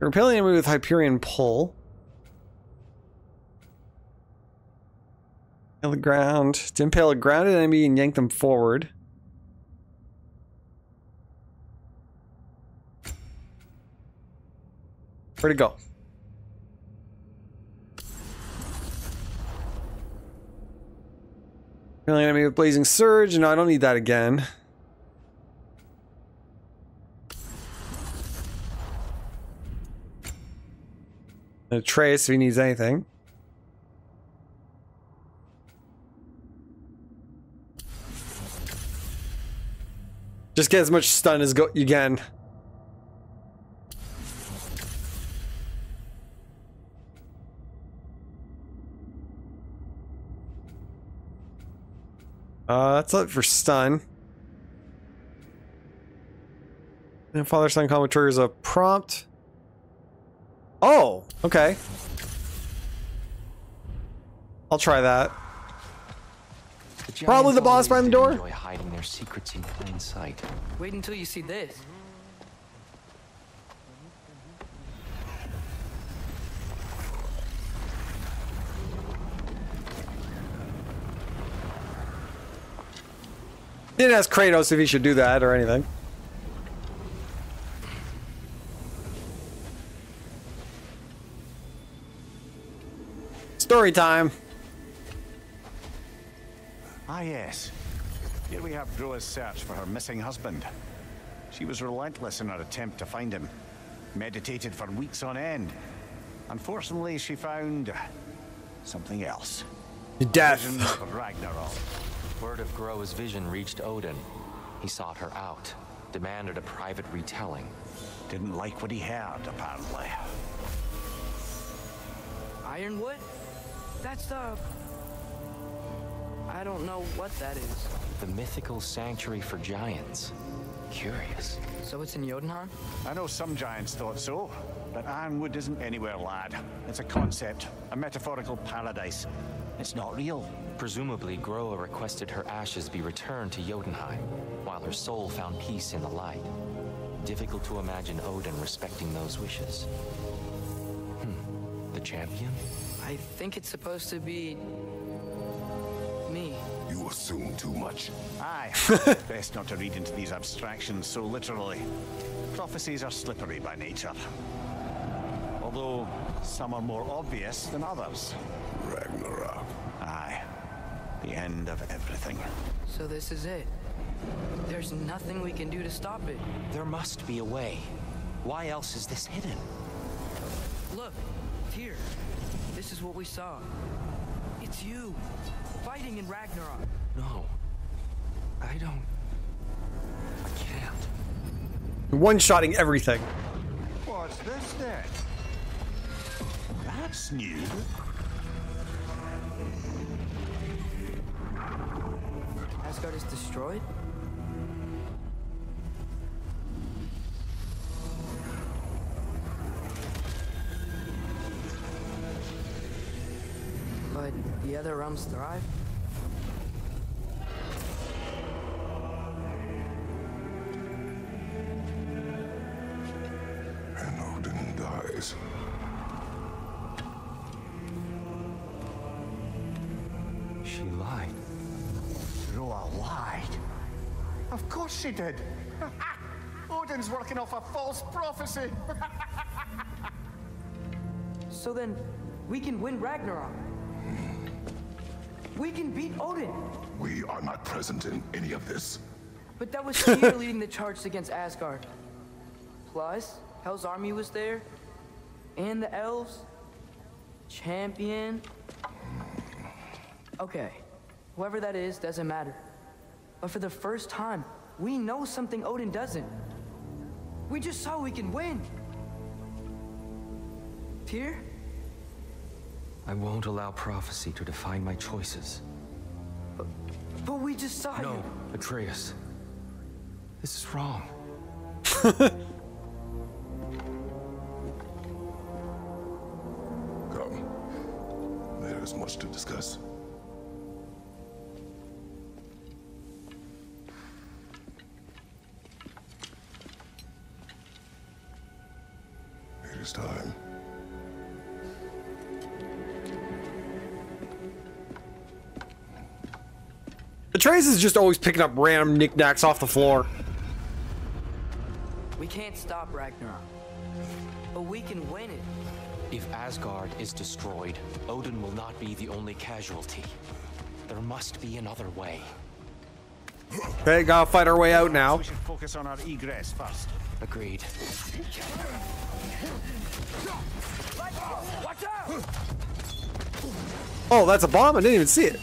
Repelling enemy with Hyperion Pull. Impale the ground. To impale a grounded enemy and yank them forward. Where'd it go? Killing enemy with blazing surge. No, I don't need that again. Atreus if he needs anything. Just get as much stun as go you can. Uh, that's it for stun. And father son combo triggers a prompt. Oh, okay. I'll try that. The Probably the boss behind the door. Enjoy hiding their secrets in plain sight. Wait until you see this. Didn't ask Kratos if he should do that or anything. Story time. Ah yes. Here we have Groa's search for her missing husband. She was relentless in her attempt to find him. Meditated for weeks on end. Unfortunately, she found something else. Death. Of Ragnarok. Word of Groa's vision reached Odin. He sought her out, demanded a private retelling. Didn't like what he heard, apparently. Ironwood? That's the... I don't know what that is. The mythical sanctuary for giants. Curious. So it's in Jotunheim? I know some giants thought so, but Ironwood isn't anywhere, lad. It's a concept, a metaphorical paradise. It's not real. Presumably, Groa requested her ashes be returned to Jotunheim, while her soul found peace in the light. Difficult to imagine Odin respecting those wishes. Hmm. The champion? I think it's supposed to be... me. You assume too much. Aye. Best not to read into these abstractions so literally. Prophecies are slippery by nature. Although, some are more obvious than others. Ragnarok. Aye. The end of everything. So this is it. There's nothing we can do to stop it. There must be a way. Why else is this hidden? Look, Tyr. This is what we saw. It's you. Fighting in Ragnarok. No. I don't. I can't. One-shotting everything. What's this then? That's new. Asgard is destroyed? But the other realms thrive? And Odin dies. She lied. Groa lied. Of course she did. Odin's working off a false prophecy. So then, we can win Ragnarok. We can beat Odin. We are not present in any of this. But that was Tyr leading the charge against Asgard. Plus, Hell's army was there. And the elves. Champion. Okay. Whoever that is doesn't matter. But for the first time, we know something Odin doesn't. We just saw we can win. Tyr? I won't allow prophecy to define my choices. But, but we just saw No, you. Atreus. This is wrong. Come. There is much to discuss. It is time. Atreus is just always picking up random knickknacks off the floor. We can't stop Ragnarok, but we can win it. If Asgard is destroyed, Odin will not be the only casualty. There must be another way. Hey, gotta fight our way out now. We should focus on our egress first. Agreed. Oh, that's a bomb! I didn't even see it.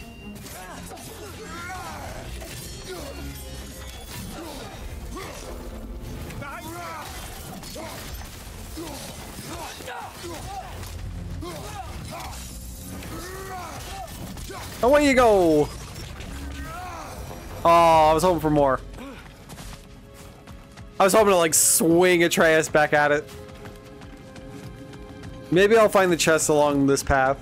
Away you go! Oh, I was hoping for more. I was hoping to like swing Atreus back at it. Maybe I'll find the chest along this path.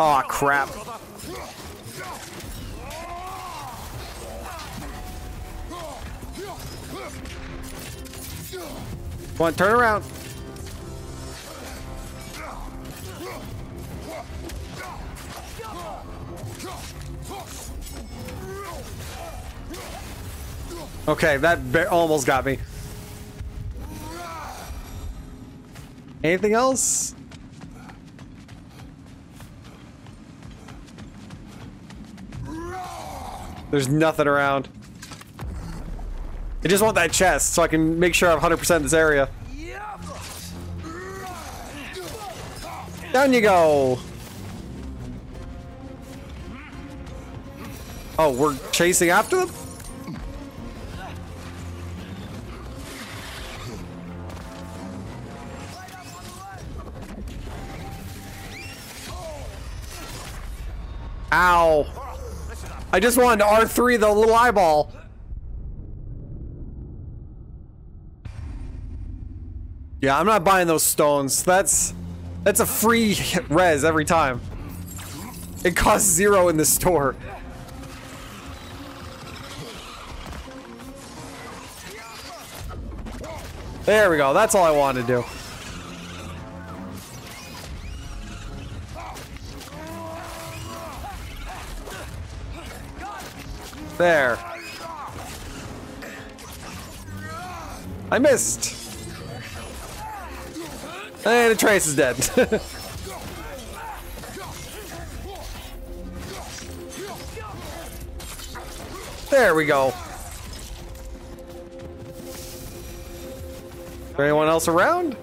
Aw, oh, crap. Come on, turn around. Okay, that almost got me. Anything else? There's nothing around. I just want that chest so I can make sure I'm one hundred percent this area. Down you go. Oh, we're chasing after them? Ow. I just wanted to R three the little eyeball. Yeah, I'm not buying those stones. That's that's a free res every time. It costs zero in the store. There we go. That's all I wanted to do. There. I missed. And Atreus is dead. There we go. Is there anyone else around?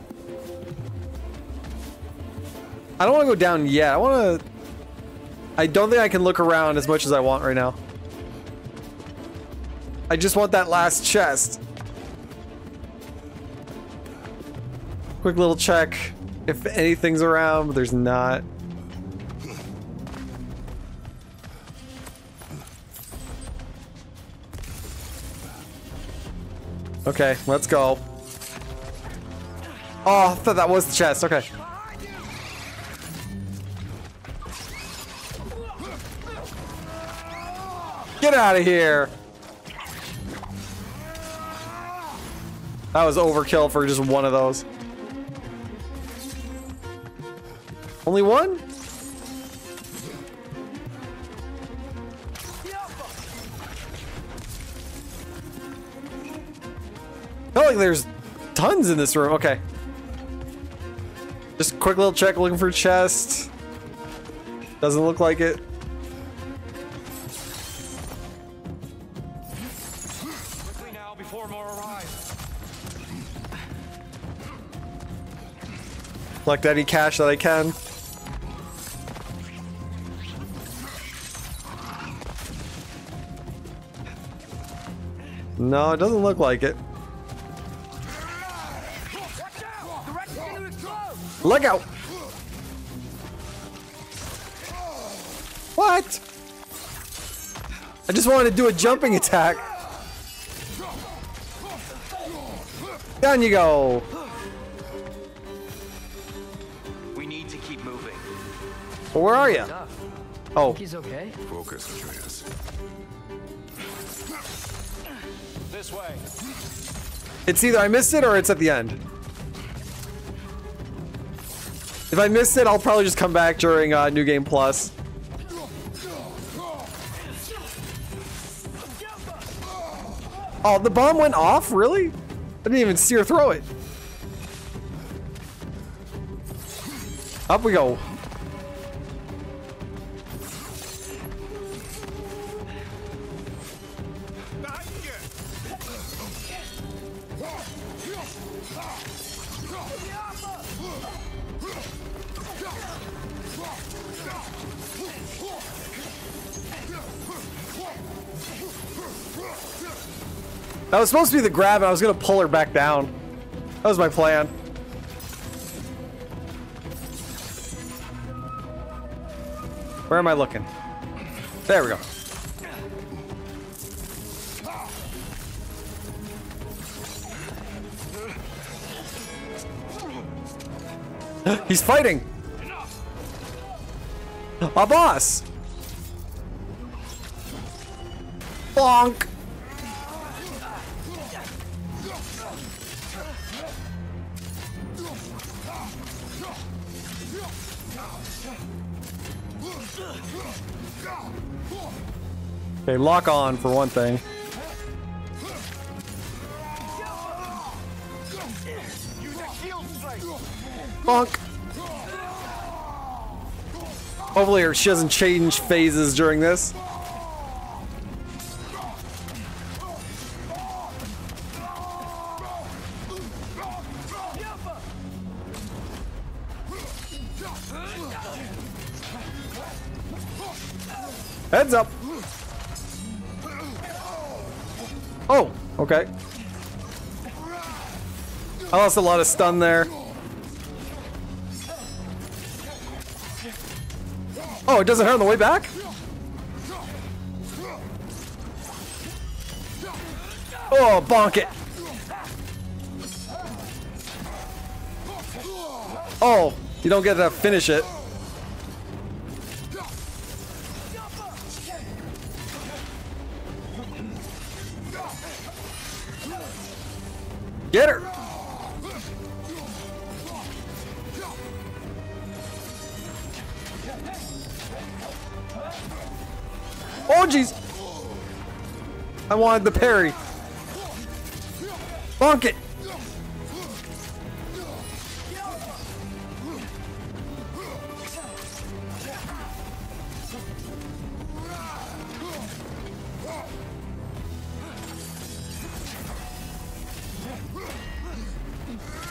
I don't want to go down yet. I want to... I don't think I can look around as much as I want right now. I just want that last chest. Quick little check if anything's around, but there's not. Okay, let's go. Oh, I thought that was the chest. Okay. Get out of here. That was overkill for just one of those. Only one? I feel like there's tons in this room. Okay. Just quick little check, looking for chest. Doesn't look like it. Quickly now before more arrive. Collect any cash that I can. No, it doesn't look like it. Look out! What? I just wanted to do a jumping attack. Down you go. We need to keep moving. Well, where are you? Oh. He's okay. Focus, Atreus. This way. It's either I missed it or it's at the end. If I miss it, I'll probably just come back during uh, New Game Plus. Oh, the bomb went off? Really? I didn't even see her throw it. Up we go. That was supposed to be the grab, and I was going to pull her back down. That was my plan. Where am I looking? There we go. He's fighting! A boss! Bonk! Okay, lock on for one thing. Bonk! Hopefully her, she doesn't change phases during this. Heads up! Oh, okay. I lost a lot of stun there. Oh, it doesn't hurt on the way back? Oh, bonk it. Oh, you don't get to finish it. Get her. Oh, jeez. I wanted the parry. Bonk it.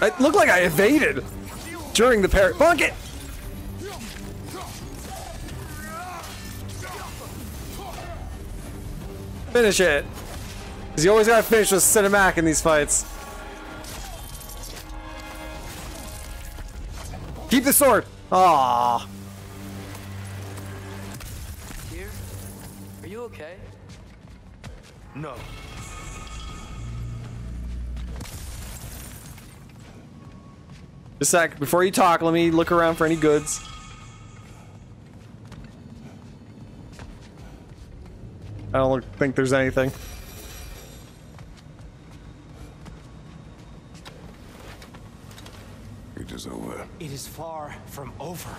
It looked like I evaded during the parry. Bonk it. Finish it. Because you always gotta finish with cinematic in these fights. Keep the sword. Aww. Here? Are you okay? No. Just a sec. Before you talk, let me look around for any goods. I don't think there's anything. It is over. It is far from over.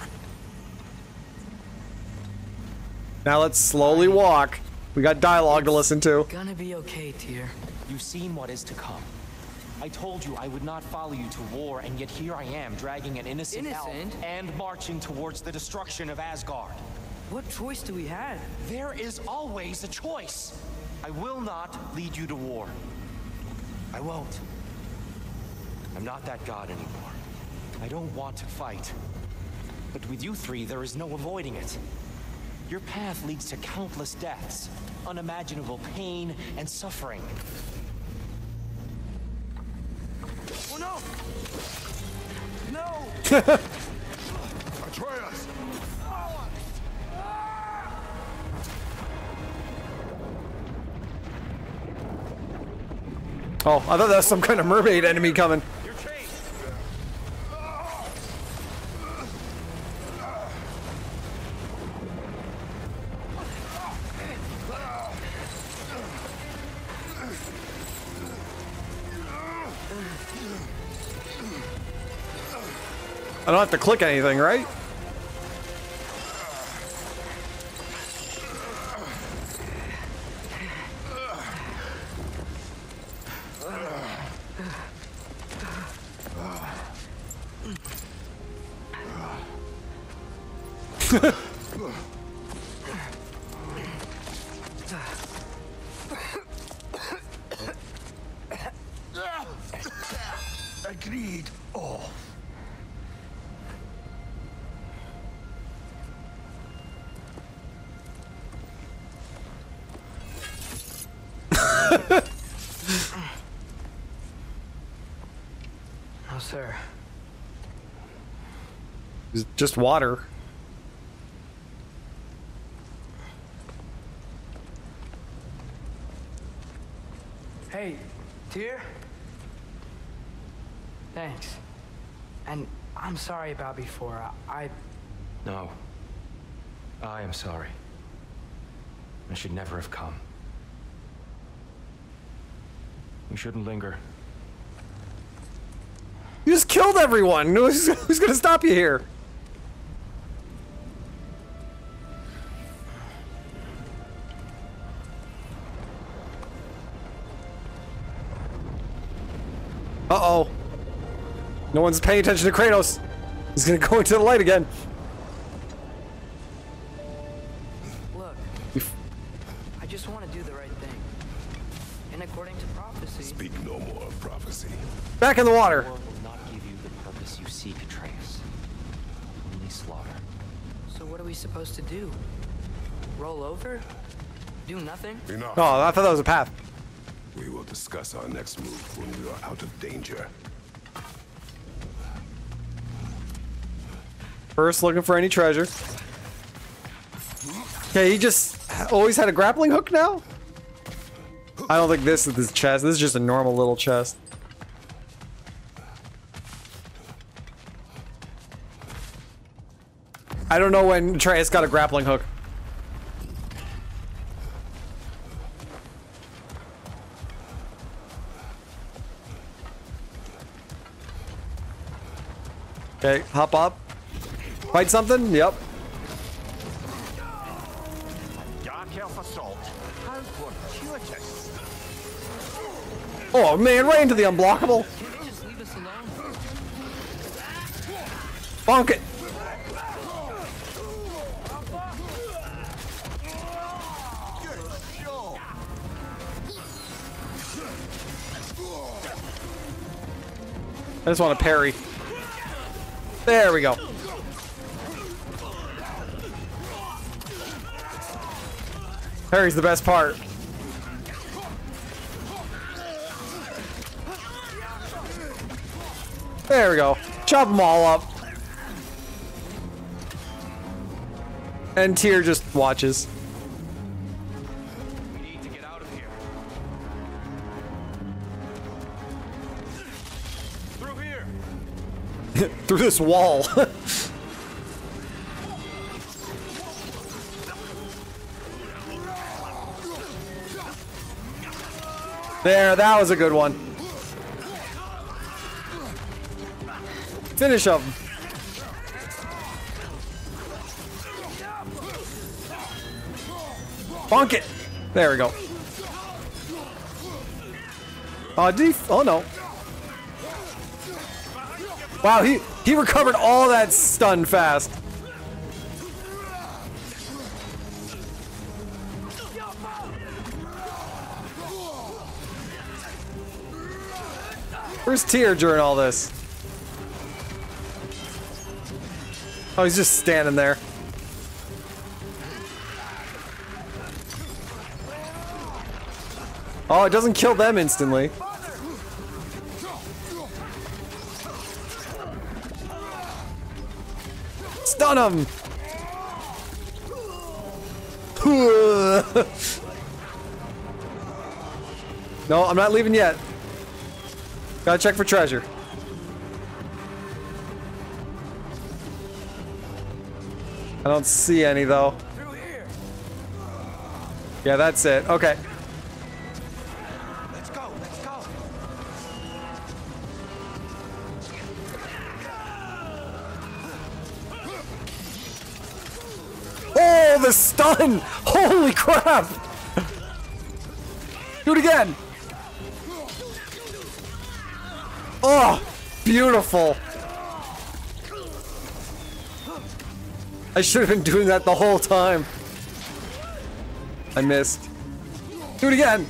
Now let's slowly walk. We got dialogue it's to listen to. Gonna be okay, Tyr. You've seen what is to come. I told you I would not follow you to war, and yet here I am, dragging an innocent, innocent? elf and marching towards the destruction of Asgard. What choice do we have? There is always a choice. I will not lead you to war. I won't. I'm not that god anymore. I don't want to fight. But with you three, there is no avoiding it. Your path leads to countless deaths, unimaginable pain, and suffering. Oh no! No! Atreus! Oh. Ah. Oh, I thought that was some kind of mermaid enemy coming. I don't have to click anything, right? Agreed. Oh. No, sir. It's just water. Hey, Tyr. Thanks. And I'm sorry about before. I, I... No. I am sorry. I should never have come. We shouldn't linger. You just killed everyone! Who's, who's gonna stop you here? Uh-oh. No one's paying attention to Kratos. He's gonna go into the light again. Look, I just want to do the right thing. And according to prophecy... Speak no more of prophecy. Back in the water. The world will not give you the purpose you seek, Atreus. Only slaughter. So what are we supposed to do? Roll over? Do nothing? Enough. Oh, I thought that was a path. We will discuss our next move when we are out of danger. First, looking for any treasure. Okay, he just always had a grappling hook now? I don't think this is his chest. This is just a normal little chest. I don't know when Atreus got a grappling hook. Okay, hop up. Fight something? Yep. Oh man, right into the unblockable. Bonk it. I just want to parry. There we go. Parry's the best part. There we go. Chop them all up. And Tyr just watches. We need to get out of here. Through here. through this wall. There, that was a good one. Finish up. Bonk it. There we go. Oh, did he? Oh, no. Wow, he, he recovered all that stun fast. Where's Tyr during all this? Oh, he's just standing there. Oh, it doesn't kill them instantly. Stun him! No, I'm not leaving yet. Gotta check for treasure. I don't see any though. Yeah, that's it. Okay. Let's go. Let's go. Oh, the stun! Holy crap! Do it again. Oh, beautiful. I should have been doing that the whole time. I missed. Do it again.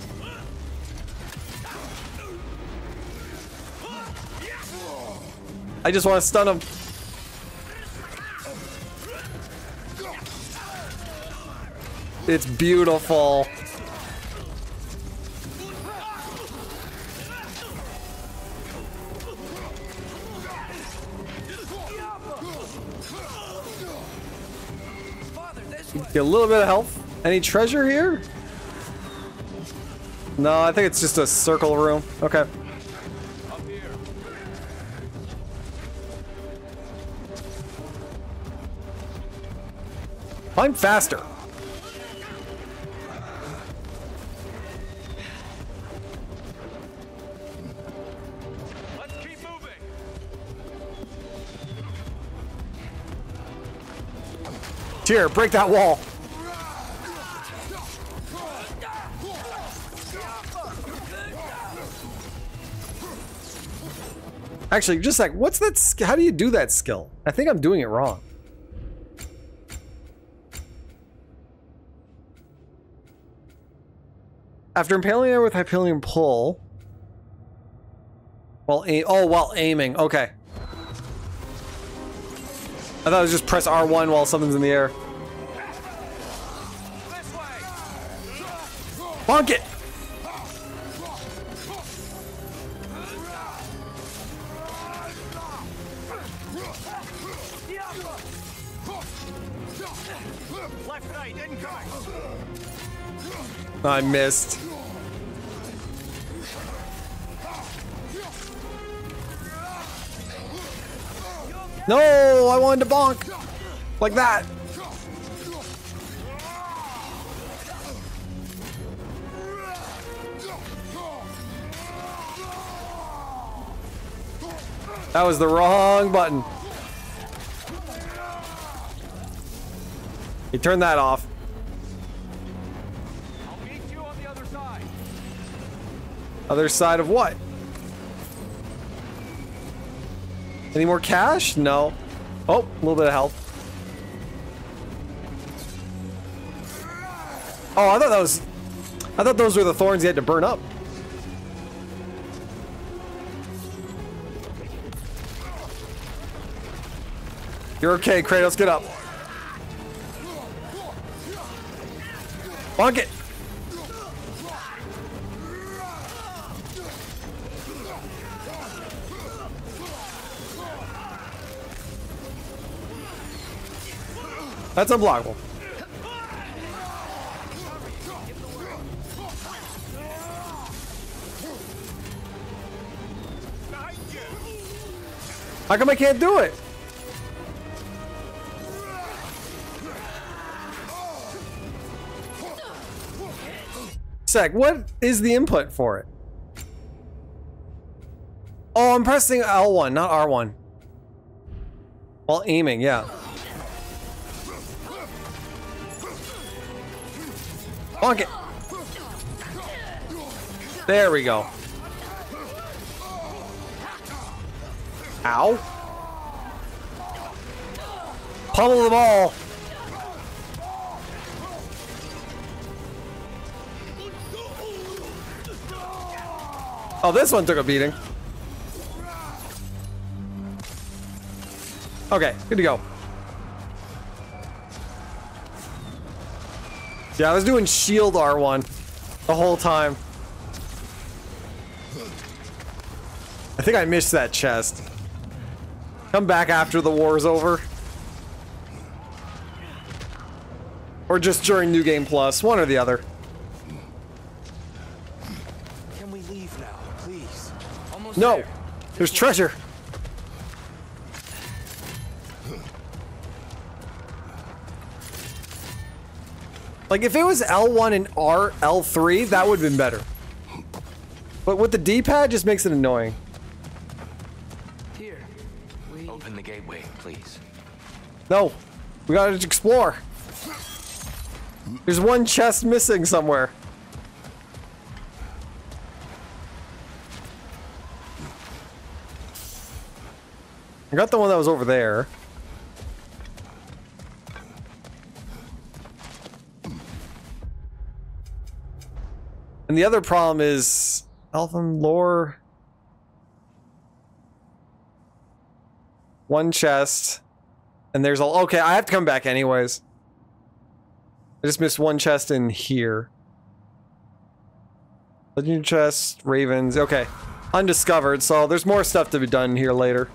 I just want to stun him. It's beautiful. Get a little bit of health. Any treasure here? No, I think it's just a circle room. Okay. Up here. I'm faster. Tyr, break that wall. Actually, just like, what's that? How do you do that skill? I think I'm doing it wrong. After impaling her with Hyperion Pull. While aim, oh, while aiming. Okay. I thought it was just press R one while something's in the air. Bonk it! I missed. No, I wanted to bonk like that. That was the wrong button. You turn that off. I'll meet you on the other side. Other side of what? Any more cash? No. Oh, a little bit of health. Oh, I thought that was... I thought those were the thorns you had to burn up. You're okay, Kratos. Get up. Bonk it. That's unblockable. How come I can't do it? Sec, what is the input for it? Oh, I'm pressing L one, not R one. While aiming, yeah. Bonk it. There we go. Ow. Pummel the ball. Oh, this one took a beating. Okay, good to go. Yeah, I was doing shield R one the whole time. I think I missed that chest. Come back after the war's over. Or just during New Game Plus, one or the other. Can we leave now, please? Almost no, there. There's treasure. Like, if it was L one and R, L three, that would have been better. But with the D-pad, just makes it annoying. Here, we open the gateway, please. No, we gotta explore. There's one chest missing somewhere. I got the one that was over there. And the other problem is Alfheim lore. One chest. And there's all okay, I have to come back anyways. I just missed one chest in here. Legendary chest, ravens, okay. Undiscovered, so there's more stuff to be done here later.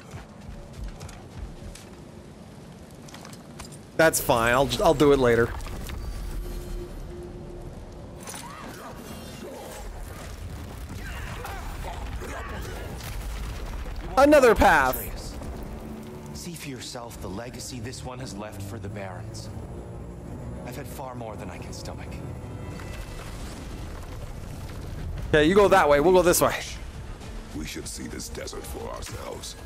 That's fine, I'll I'll do it later. Another path. Atreus, see for yourself the legacy this one has left for the barons. I've had far more than I can stomach. Yeah, you go that way. We'll go this way. We should see this desert for ourselves.